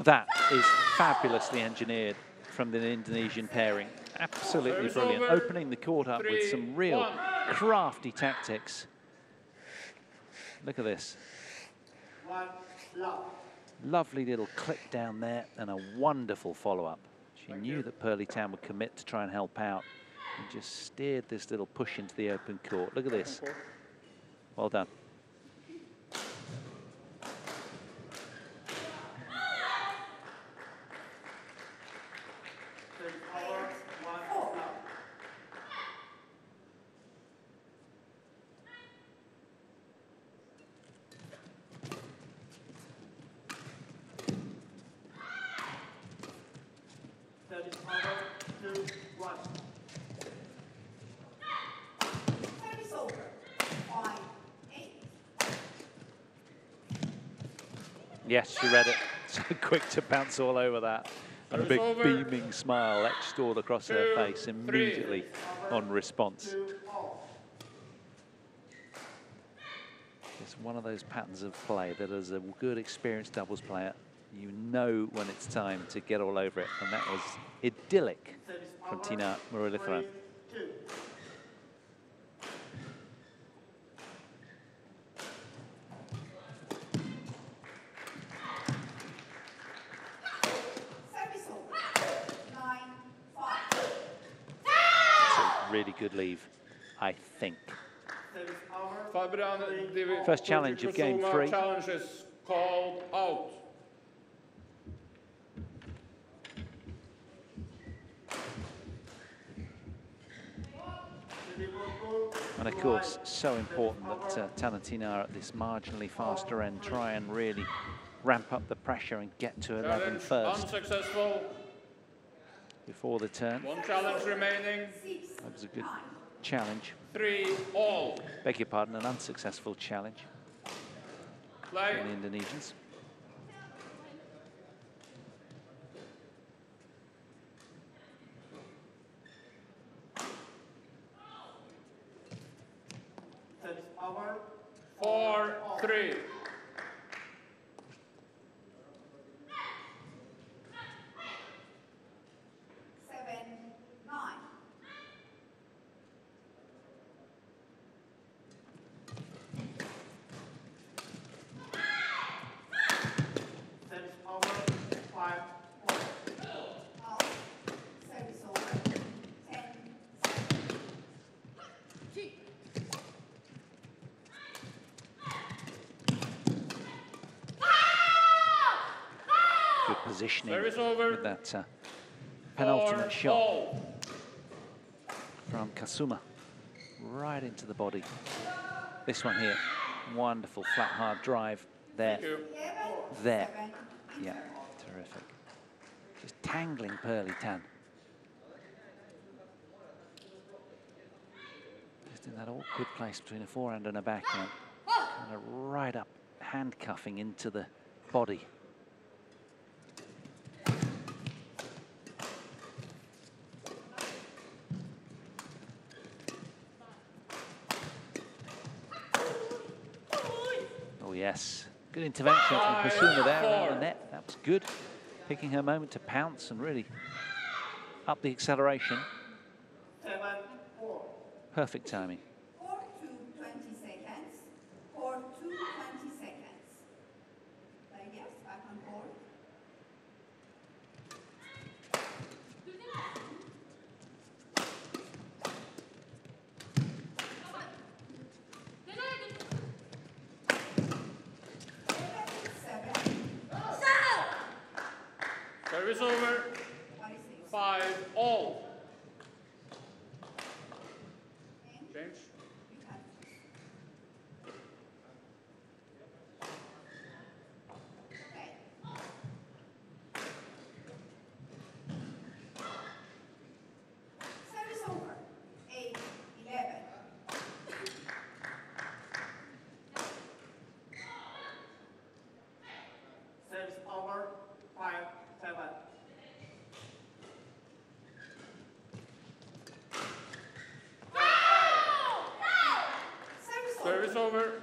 That is fabulously engineered from the Indonesian pairing. Absolutely brilliant. Opening the court up with some real crafty tactics. Look at this. Lovely little click down there and a wonderful follow-up. She knew that Pearly Tan would commit to try and help out and just steered this little push into the open court. Look at this. Well done. Yes, she read it. So quick to bounce all over that. And a big beaming smile etched across her face immediately on response. It's one of those patterns of play that as a good experienced doubles player, you know when it's time to get all over it. And that was idyllic from Thinaah Muralitharan. Really good leave, I think. First challenge of game three. Challenge is called out. And of course, so important that uh, Tan and Thinaah at this marginally faster end try and really ramp up the pressure and get to eleven first. Unsuccessful. Before the turn. One challenge remaining. That was a good challenge. Three all. Beg your pardon, an unsuccessful challenge. Play. From the Indonesians. Four, three. Service over. With that uh, penultimate Four, shot all. From Kusuma, right into the body. This one here, wonderful flat hard drive there, there, yeah, terrific. Just tangling Pearly Tan. Just in that awkward place between a forehand and a backhand, kind of right up, handcuffing into the body. Yes, good intervention from Kusuma there around the net. That was good. Picking her moment to pounce and really up the acceleration. Perfect timing. It's over. Five all. Bench. Over.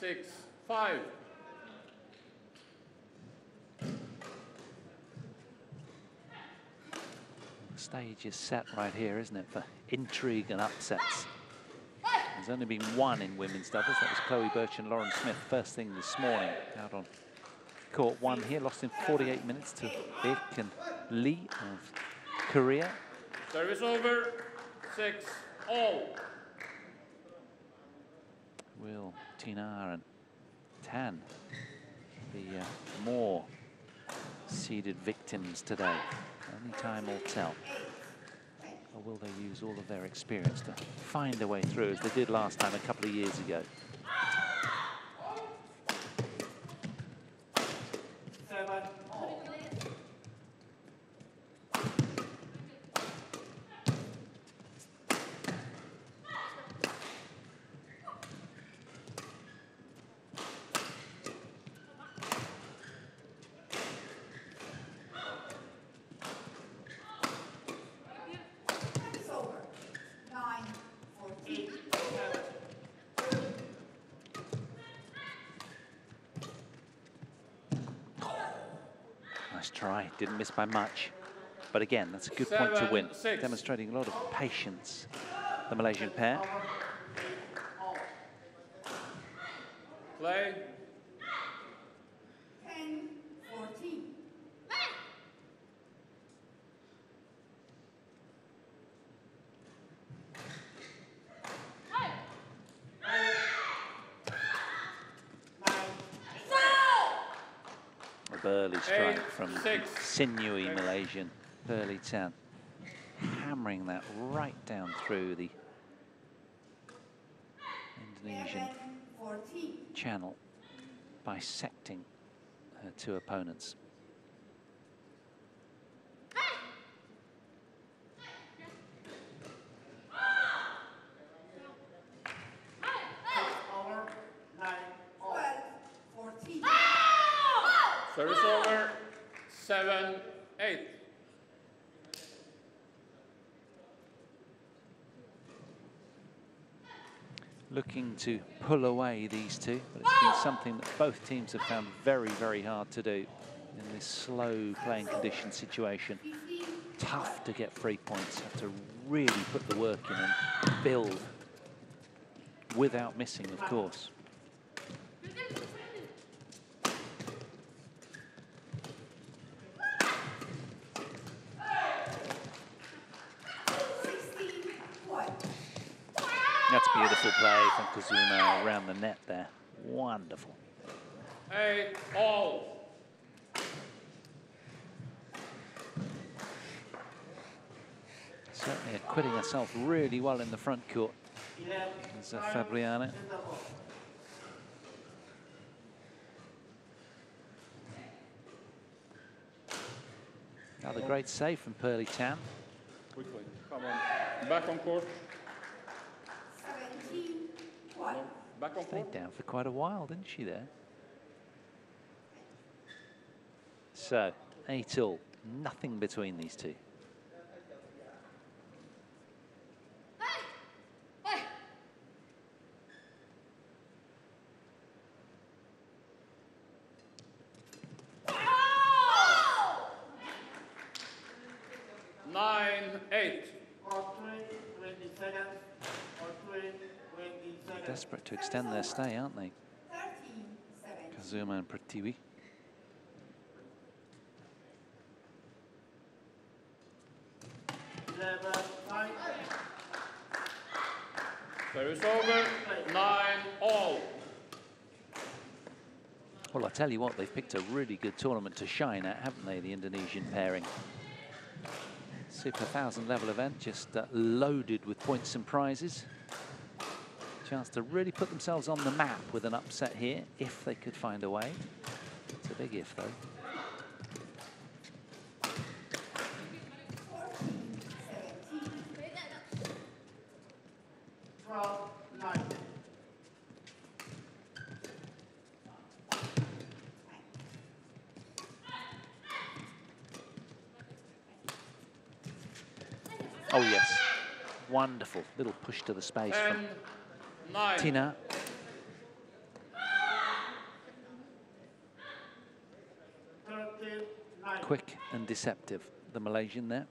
Six, five. Stage is set right here, isn't it, for intrigue and upsets. There's only been one in women's doubles. That was Chloe Birch and Lauren Smith first thing this morning. Out on court one here, lost in forty-eight minutes to Vic and Lee of Korea. Service over. Six, all. Will Thinaah and Tan be uh, more seeded victims today? Only time will tell. Or will they use all of their experience to find their way through, as they did last time a couple of years ago? Try, didn't miss by much, but again, that's a good Seven, point to win. Six. Demonstrating a lot of patience, the Malaysian pair. Play. ten, fourteen. Early strike Eight, from six, sinewy six. Malaysian Pearly Tan, hammering that right down through the Indonesian channel, bisecting her two opponents. Service over, seven, eight. Looking to pull away these two, but it's been something that both teams have found very, very hard to do in this slow playing condition situation. Tough to get free points, have to really put the work in and build without missing, of course. That's beautiful play from Kusuma around the net there. Wonderful. Hey, all. Certainly acquitting herself really well in the front court. There's uh, Febriana. Another great save from Pearly Tan. Quickly, come on. Back on court. Back on Stayed court. down for quite a while, didn't she, there? So, eight all. Nothing between these two. To extend their stay, aren't they? Kusuma and Pratiwi. Service over, nine all. Well, I tell you what, they've picked a really good tournament to shine at, haven't they, the Indonesian pairing? Super one thousand level event, just uh, loaded with points and prizes. Chance to really put themselves on the map with an upset here, if they could find a way. It's a big if, though. Well, no. Oh, yes. Wonderful. Little push to the space Ten, from nine. Thinaah. thirteen, Quick and deceptive, the Malaysian there.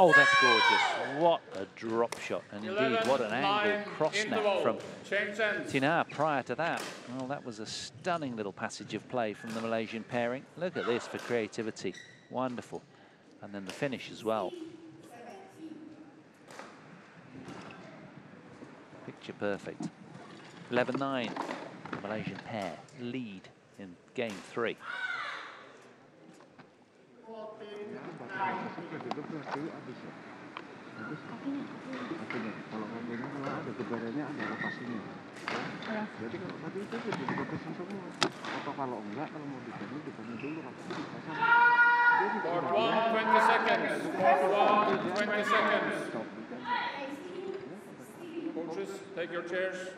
Oh, that's gorgeous. What a drop shot. And indeed, what an angle cross net from Thinaah prior to that. Well, that was a stunning little passage of play from the Malaysian pairing. Look at this for creativity. Wonderful. And then the finish as well. Picture perfect. eleven nine, the Malaysian pair lead in game three. twenty seconds. Coaches, take your chairs.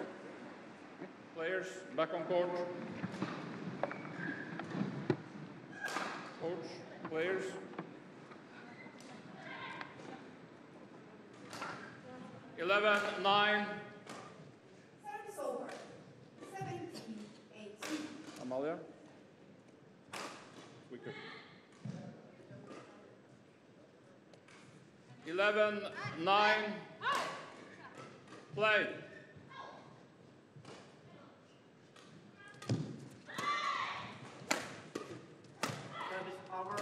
Players, back on court. Coach, players. eleven nine. Service over. seventeen eighteen. Amalia? We could. eleven nine. Play. Service over.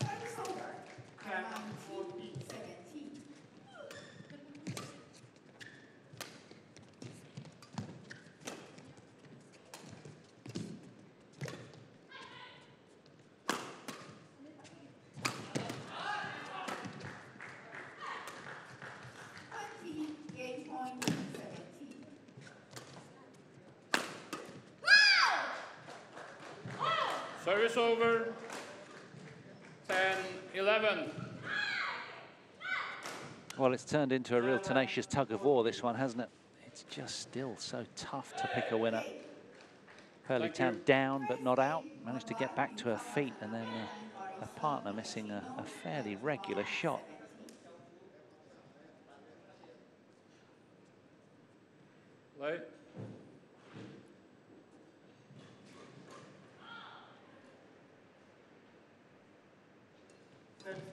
Service over. ten fourteen seventeen. Service over, ten eleven. Well, it's turned into a real tenacious tug of war, this one, hasn't it? It's just still so tough to pick a winner. Pearly Tan down but not out, managed to get back to her feet, and then a, a partner missing a, a fairly regular shot. Late.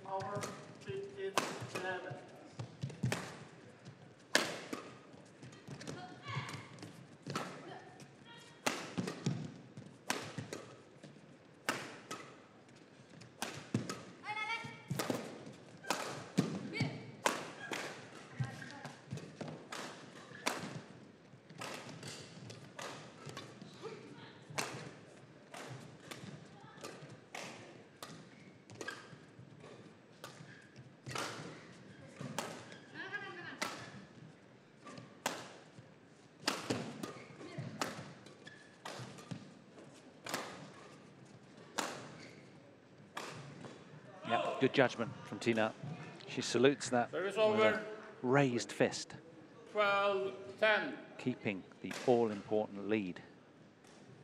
Over fifteen eleven. Good judgment from Thinaah. She salutes that with a raised fist. twelve ten. Keeping the all-important lead,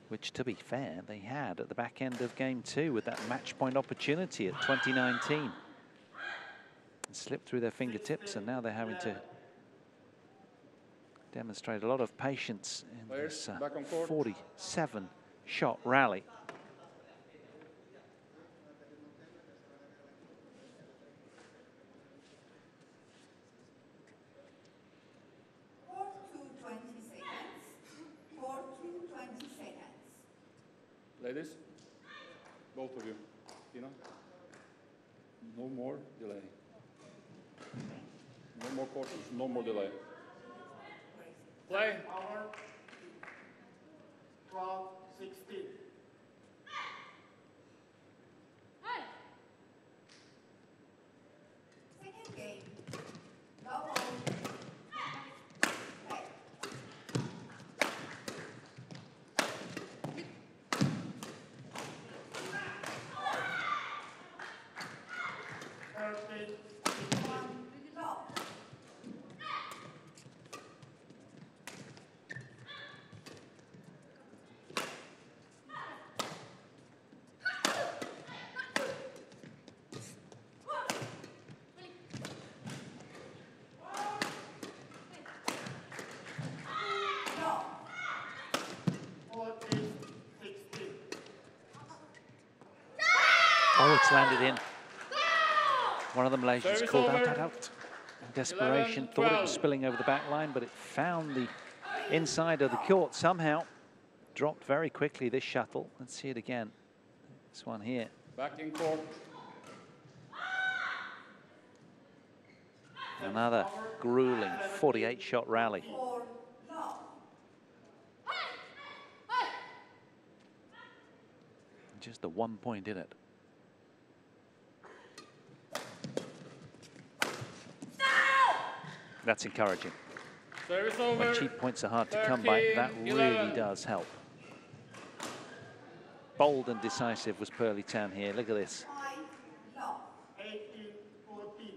which, to be fair, they had at the back end of game two with that match point opportunity at twenty nineteen. It slipped through their fingertips, and now they're having to demonstrate a lot of patience in this uh, forty-seven shot rally. Ladies, both of you, you know, no more delay. No more cautions, no more delay. Play. Power, twelve sixteen. Hey. Second game. No one. Oh, it's landed in. One of the Malaysians Service called over. out, out, in desperation, eleven, thought it was spilling over the back line, but it found the inside of the court somehow. Dropped very quickly, this shuttle. Let's see it again. This one here. Back in court. Another grueling forty-eight shot rally. Just the one point in it. That's encouraging. Service over. When cheap points are hard thirteen, to come by, that eleven. Really does help. Bold and decisive was Pearly Tan here. Look at this. eighteen fourteen.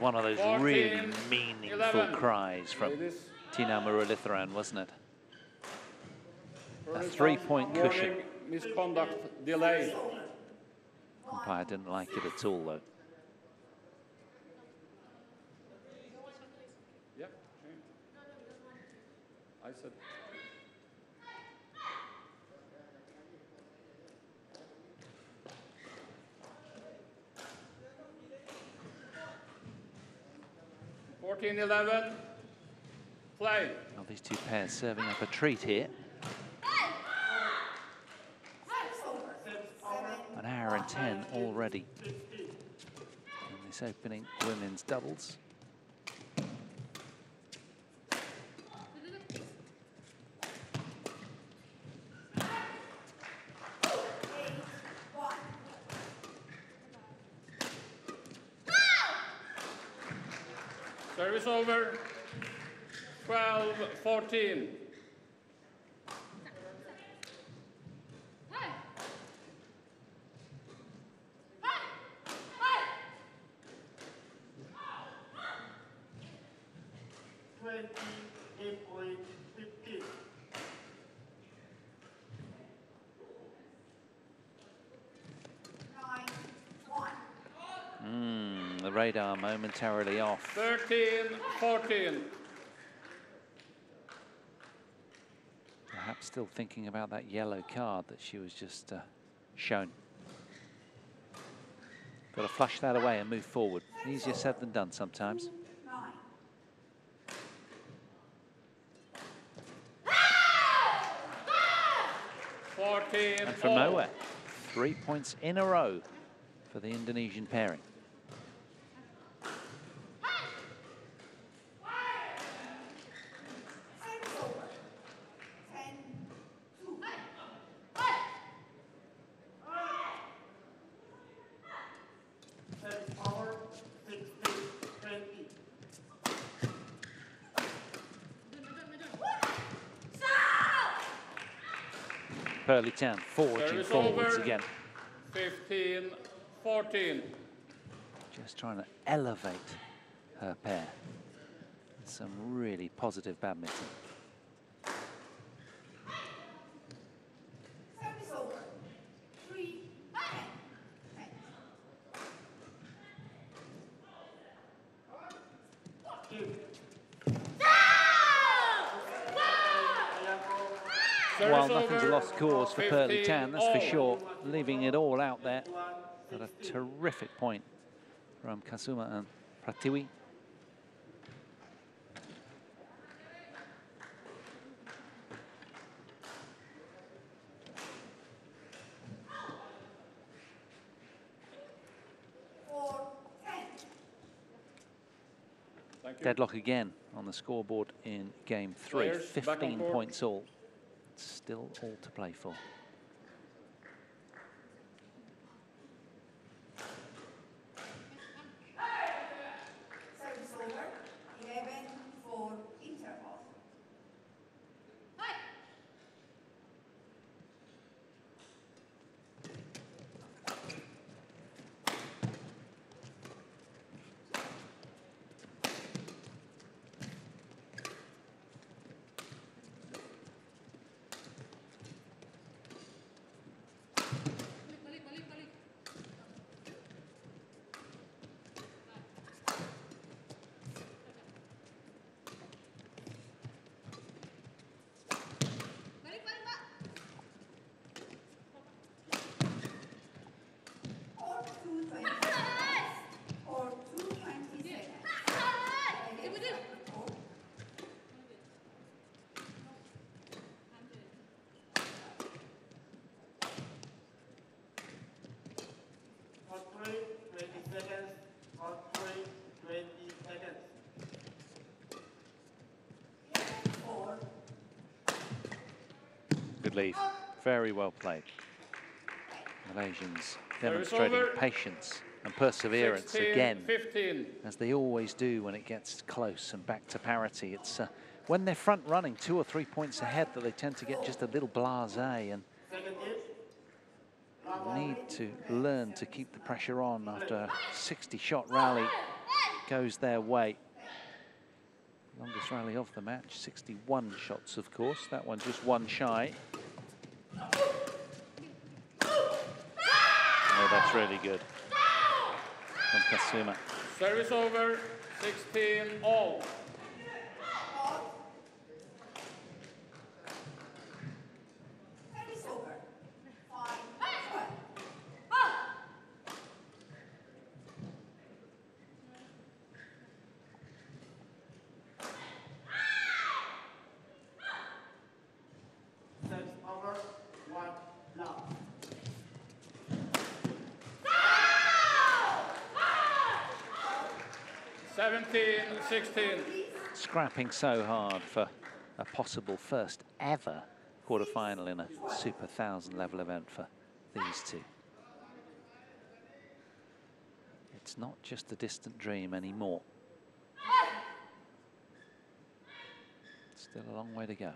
One of those fourteen, really meaningful eleven. Cries from Thinaah Muralitharan, wasn't it? A three-point cushion. Misconduct delay. Umpire didn't like it at all, though. Yep. I said. fourteen eleven, play. Well, these two pairs serving up a treat here. An hour and ten already in this opening women's doubles. Service over, twelve fourteen. Radar momentarily off. thirteen fourteen. Perhaps still thinking about that yellow card that she was just uh, shown. Got to flush that away and move forward. Easier said than done sometimes. fourteen and from nowhere, three points in a row for the Indonesian pairing. Pearly Tan forging forwards over. Again. fifteen fourteen. Just trying to elevate her pair. Some really positive badminton. Service over. Three. Hey. while nothing's a lost cause for Pearly Tan, that's for sure. Leaving it all out there. What a terrific point from Kusuma and Pratiwi. Deadlock again on the scoreboard in game three. Players, fifteen points all. It's still all to play for. Leave. Very well played. Malaysians demonstrating patience and perseverance sixteen, again, fifteen. As they always do when it gets close and back to parity. It's uh, when they're front running two or three points ahead that they tend to get just a little blasé and need to learn to keep the pressure on after a sixty shot rally goes their way. Longest rally of the match, sixty-one shots, of course. That one just one shy. Oh, that's really good. From Kusuma. Service over, sixteen all. seventeen sixteen. Scrapping so hard for a possible first ever quarterfinal in a Super one thousand level event for these two. It's not just a distant dream anymore. Still a long way to go.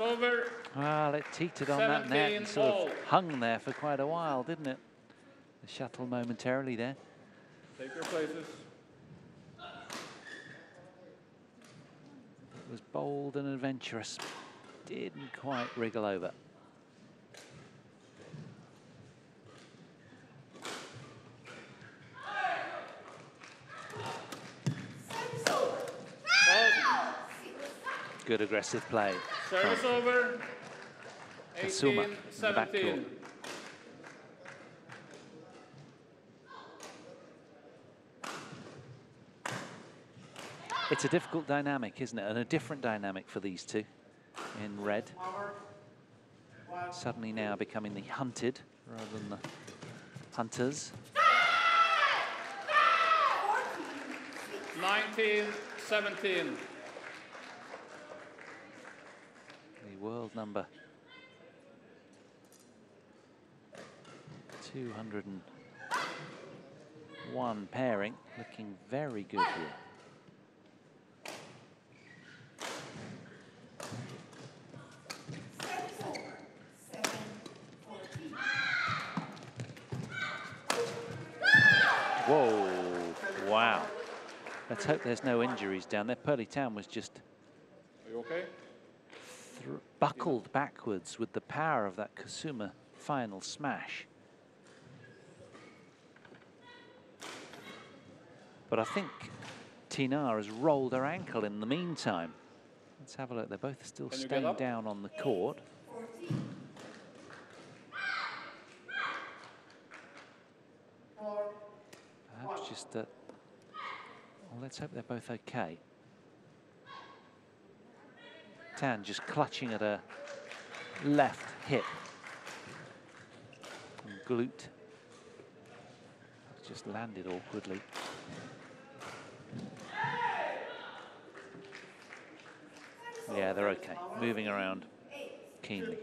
Over. Well, it teetered on that net and sort all. of hung there for quite a while, didn't it? The shuttle momentarily there. Take your places. It was bold and adventurous. Didn't quite wriggle over. Good aggressive play. Service over. Kusuma in the backcourt. It's a difficult dynamic, isn't it? And a different dynamic for these two in red. Suddenly now becoming the hunted rather than the hunters. nineteen seventeen. World number two hundred and one pairing, looking very good here. Whoa, wow. Let's hope there's no injuries down there. Pearly Tan was just... Are you okay? buckled backwards with the power of that Kusuma final smash. But I think Thinaah has rolled her ankle in the meantime. Let's have a look. They're both still staying down on the court. Perhaps just that. Well, let's hope they're both okay. Tan just clutching at her left hip and glute. Just landed awkwardly. Yeah, they're okay. Moving around keenly.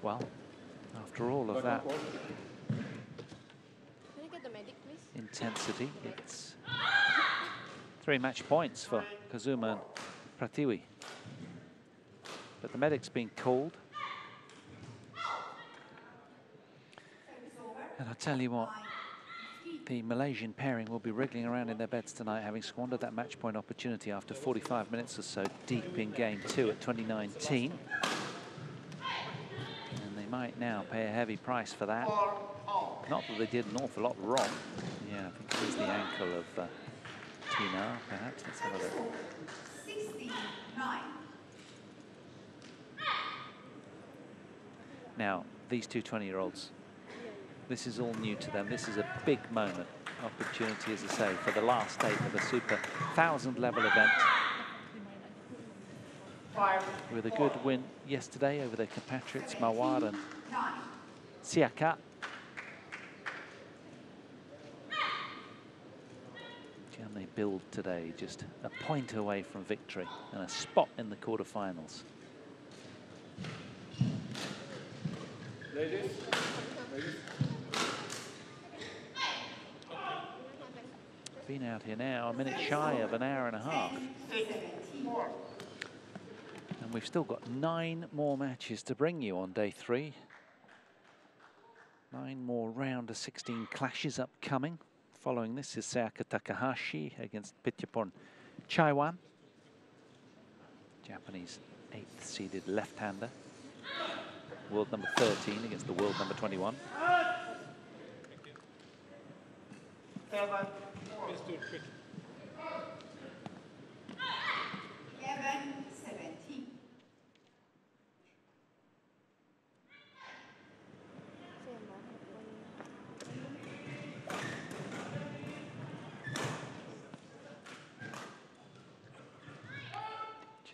Well, after all of that intensity, it's three match points for Kusuma and Pratiwi. But the medic's been called. And I tell you what, the Malaysian pairing will be wriggling around in their beds tonight, having squandered that match point opportunity after forty-five minutes or so deep in game two at twenty nineteen. And they might now pay a heavy price for that. Not that they did an awful lot wrong. Yeah, I think it was the ankle of uh, Thinaah, perhaps. Let's have a look. Now, these two twenty-year-olds, this is all new to them. This is a big moment, opportunity, as I say, for the last eight of the Super one thousand level event. Five, With a four. good win yesterday over their compatriots Mawar and Siaka. And they build today just a point away from victory and a spot in the quarterfinals. Ladies. Ladies. Been out here now a minute shy of an hour and a half. And we've still got nine more matches to bring you on day three. Nine more round of sixteen clashes upcoming. Following this is Sayaka Takahashi against Pitya Point Chaiwan. Japanese eighth seeded left-hander. World number thirteen against the world number twenty-one.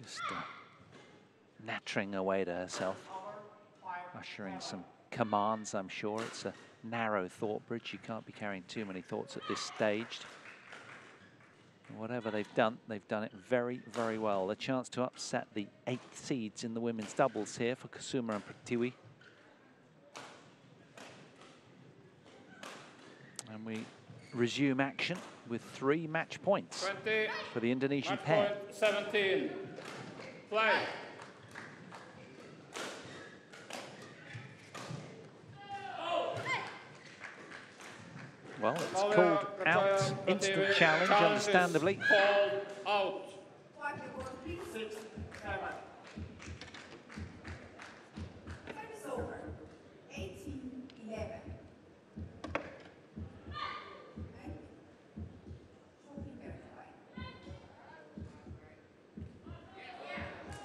Just uh, nattering away to herself. Ushering some commands, I'm sure. It's a narrow thought bridge. You can't be carrying too many thoughts at this stage. Whatever they've done, they've done it very, very well. The chance to upset the eighth seeds in the women's doubles here for Kusuma and Pratiwi. And we resume action with three match points twenty for the Indonesian match pair. Point seventeen. Play. Well, it's called out, instant challenge, understandably. Called out.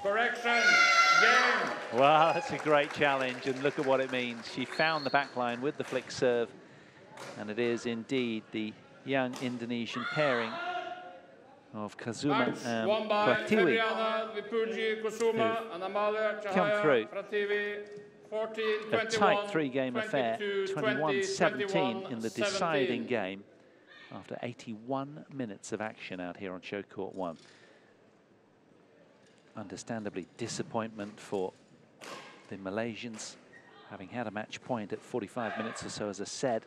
Correction, game. Wow, that's a great challenge, and look at what it means. She found the back line with the flick serve. And it is indeed the young Indonesian pairing of Kusuma Max, and Pratiwi who come through. Pratiwi, fourteen, a tight three-game affair, twenty-one seventeen in the deciding game after eighty-one minutes of action out here on Show Court one. Understandably, disappointment for the Malaysians, having had a match point at forty-five minutes or so, as I said.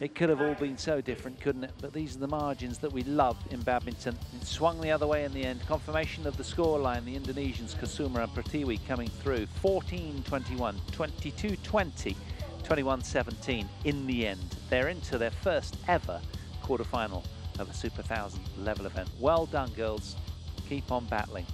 It could have all been so different, couldn't it? But these are the margins that we love in badminton. It swung the other way in the end. Confirmation of the scoreline, the Indonesians, Kusuma and Pratiwi coming through. fourteen twenty-one, twenty-two twenty, twenty-one seventeen in the end. They're into their first ever quarterfinal of a Super one thousand level event. Well done, girls. Keep on battling.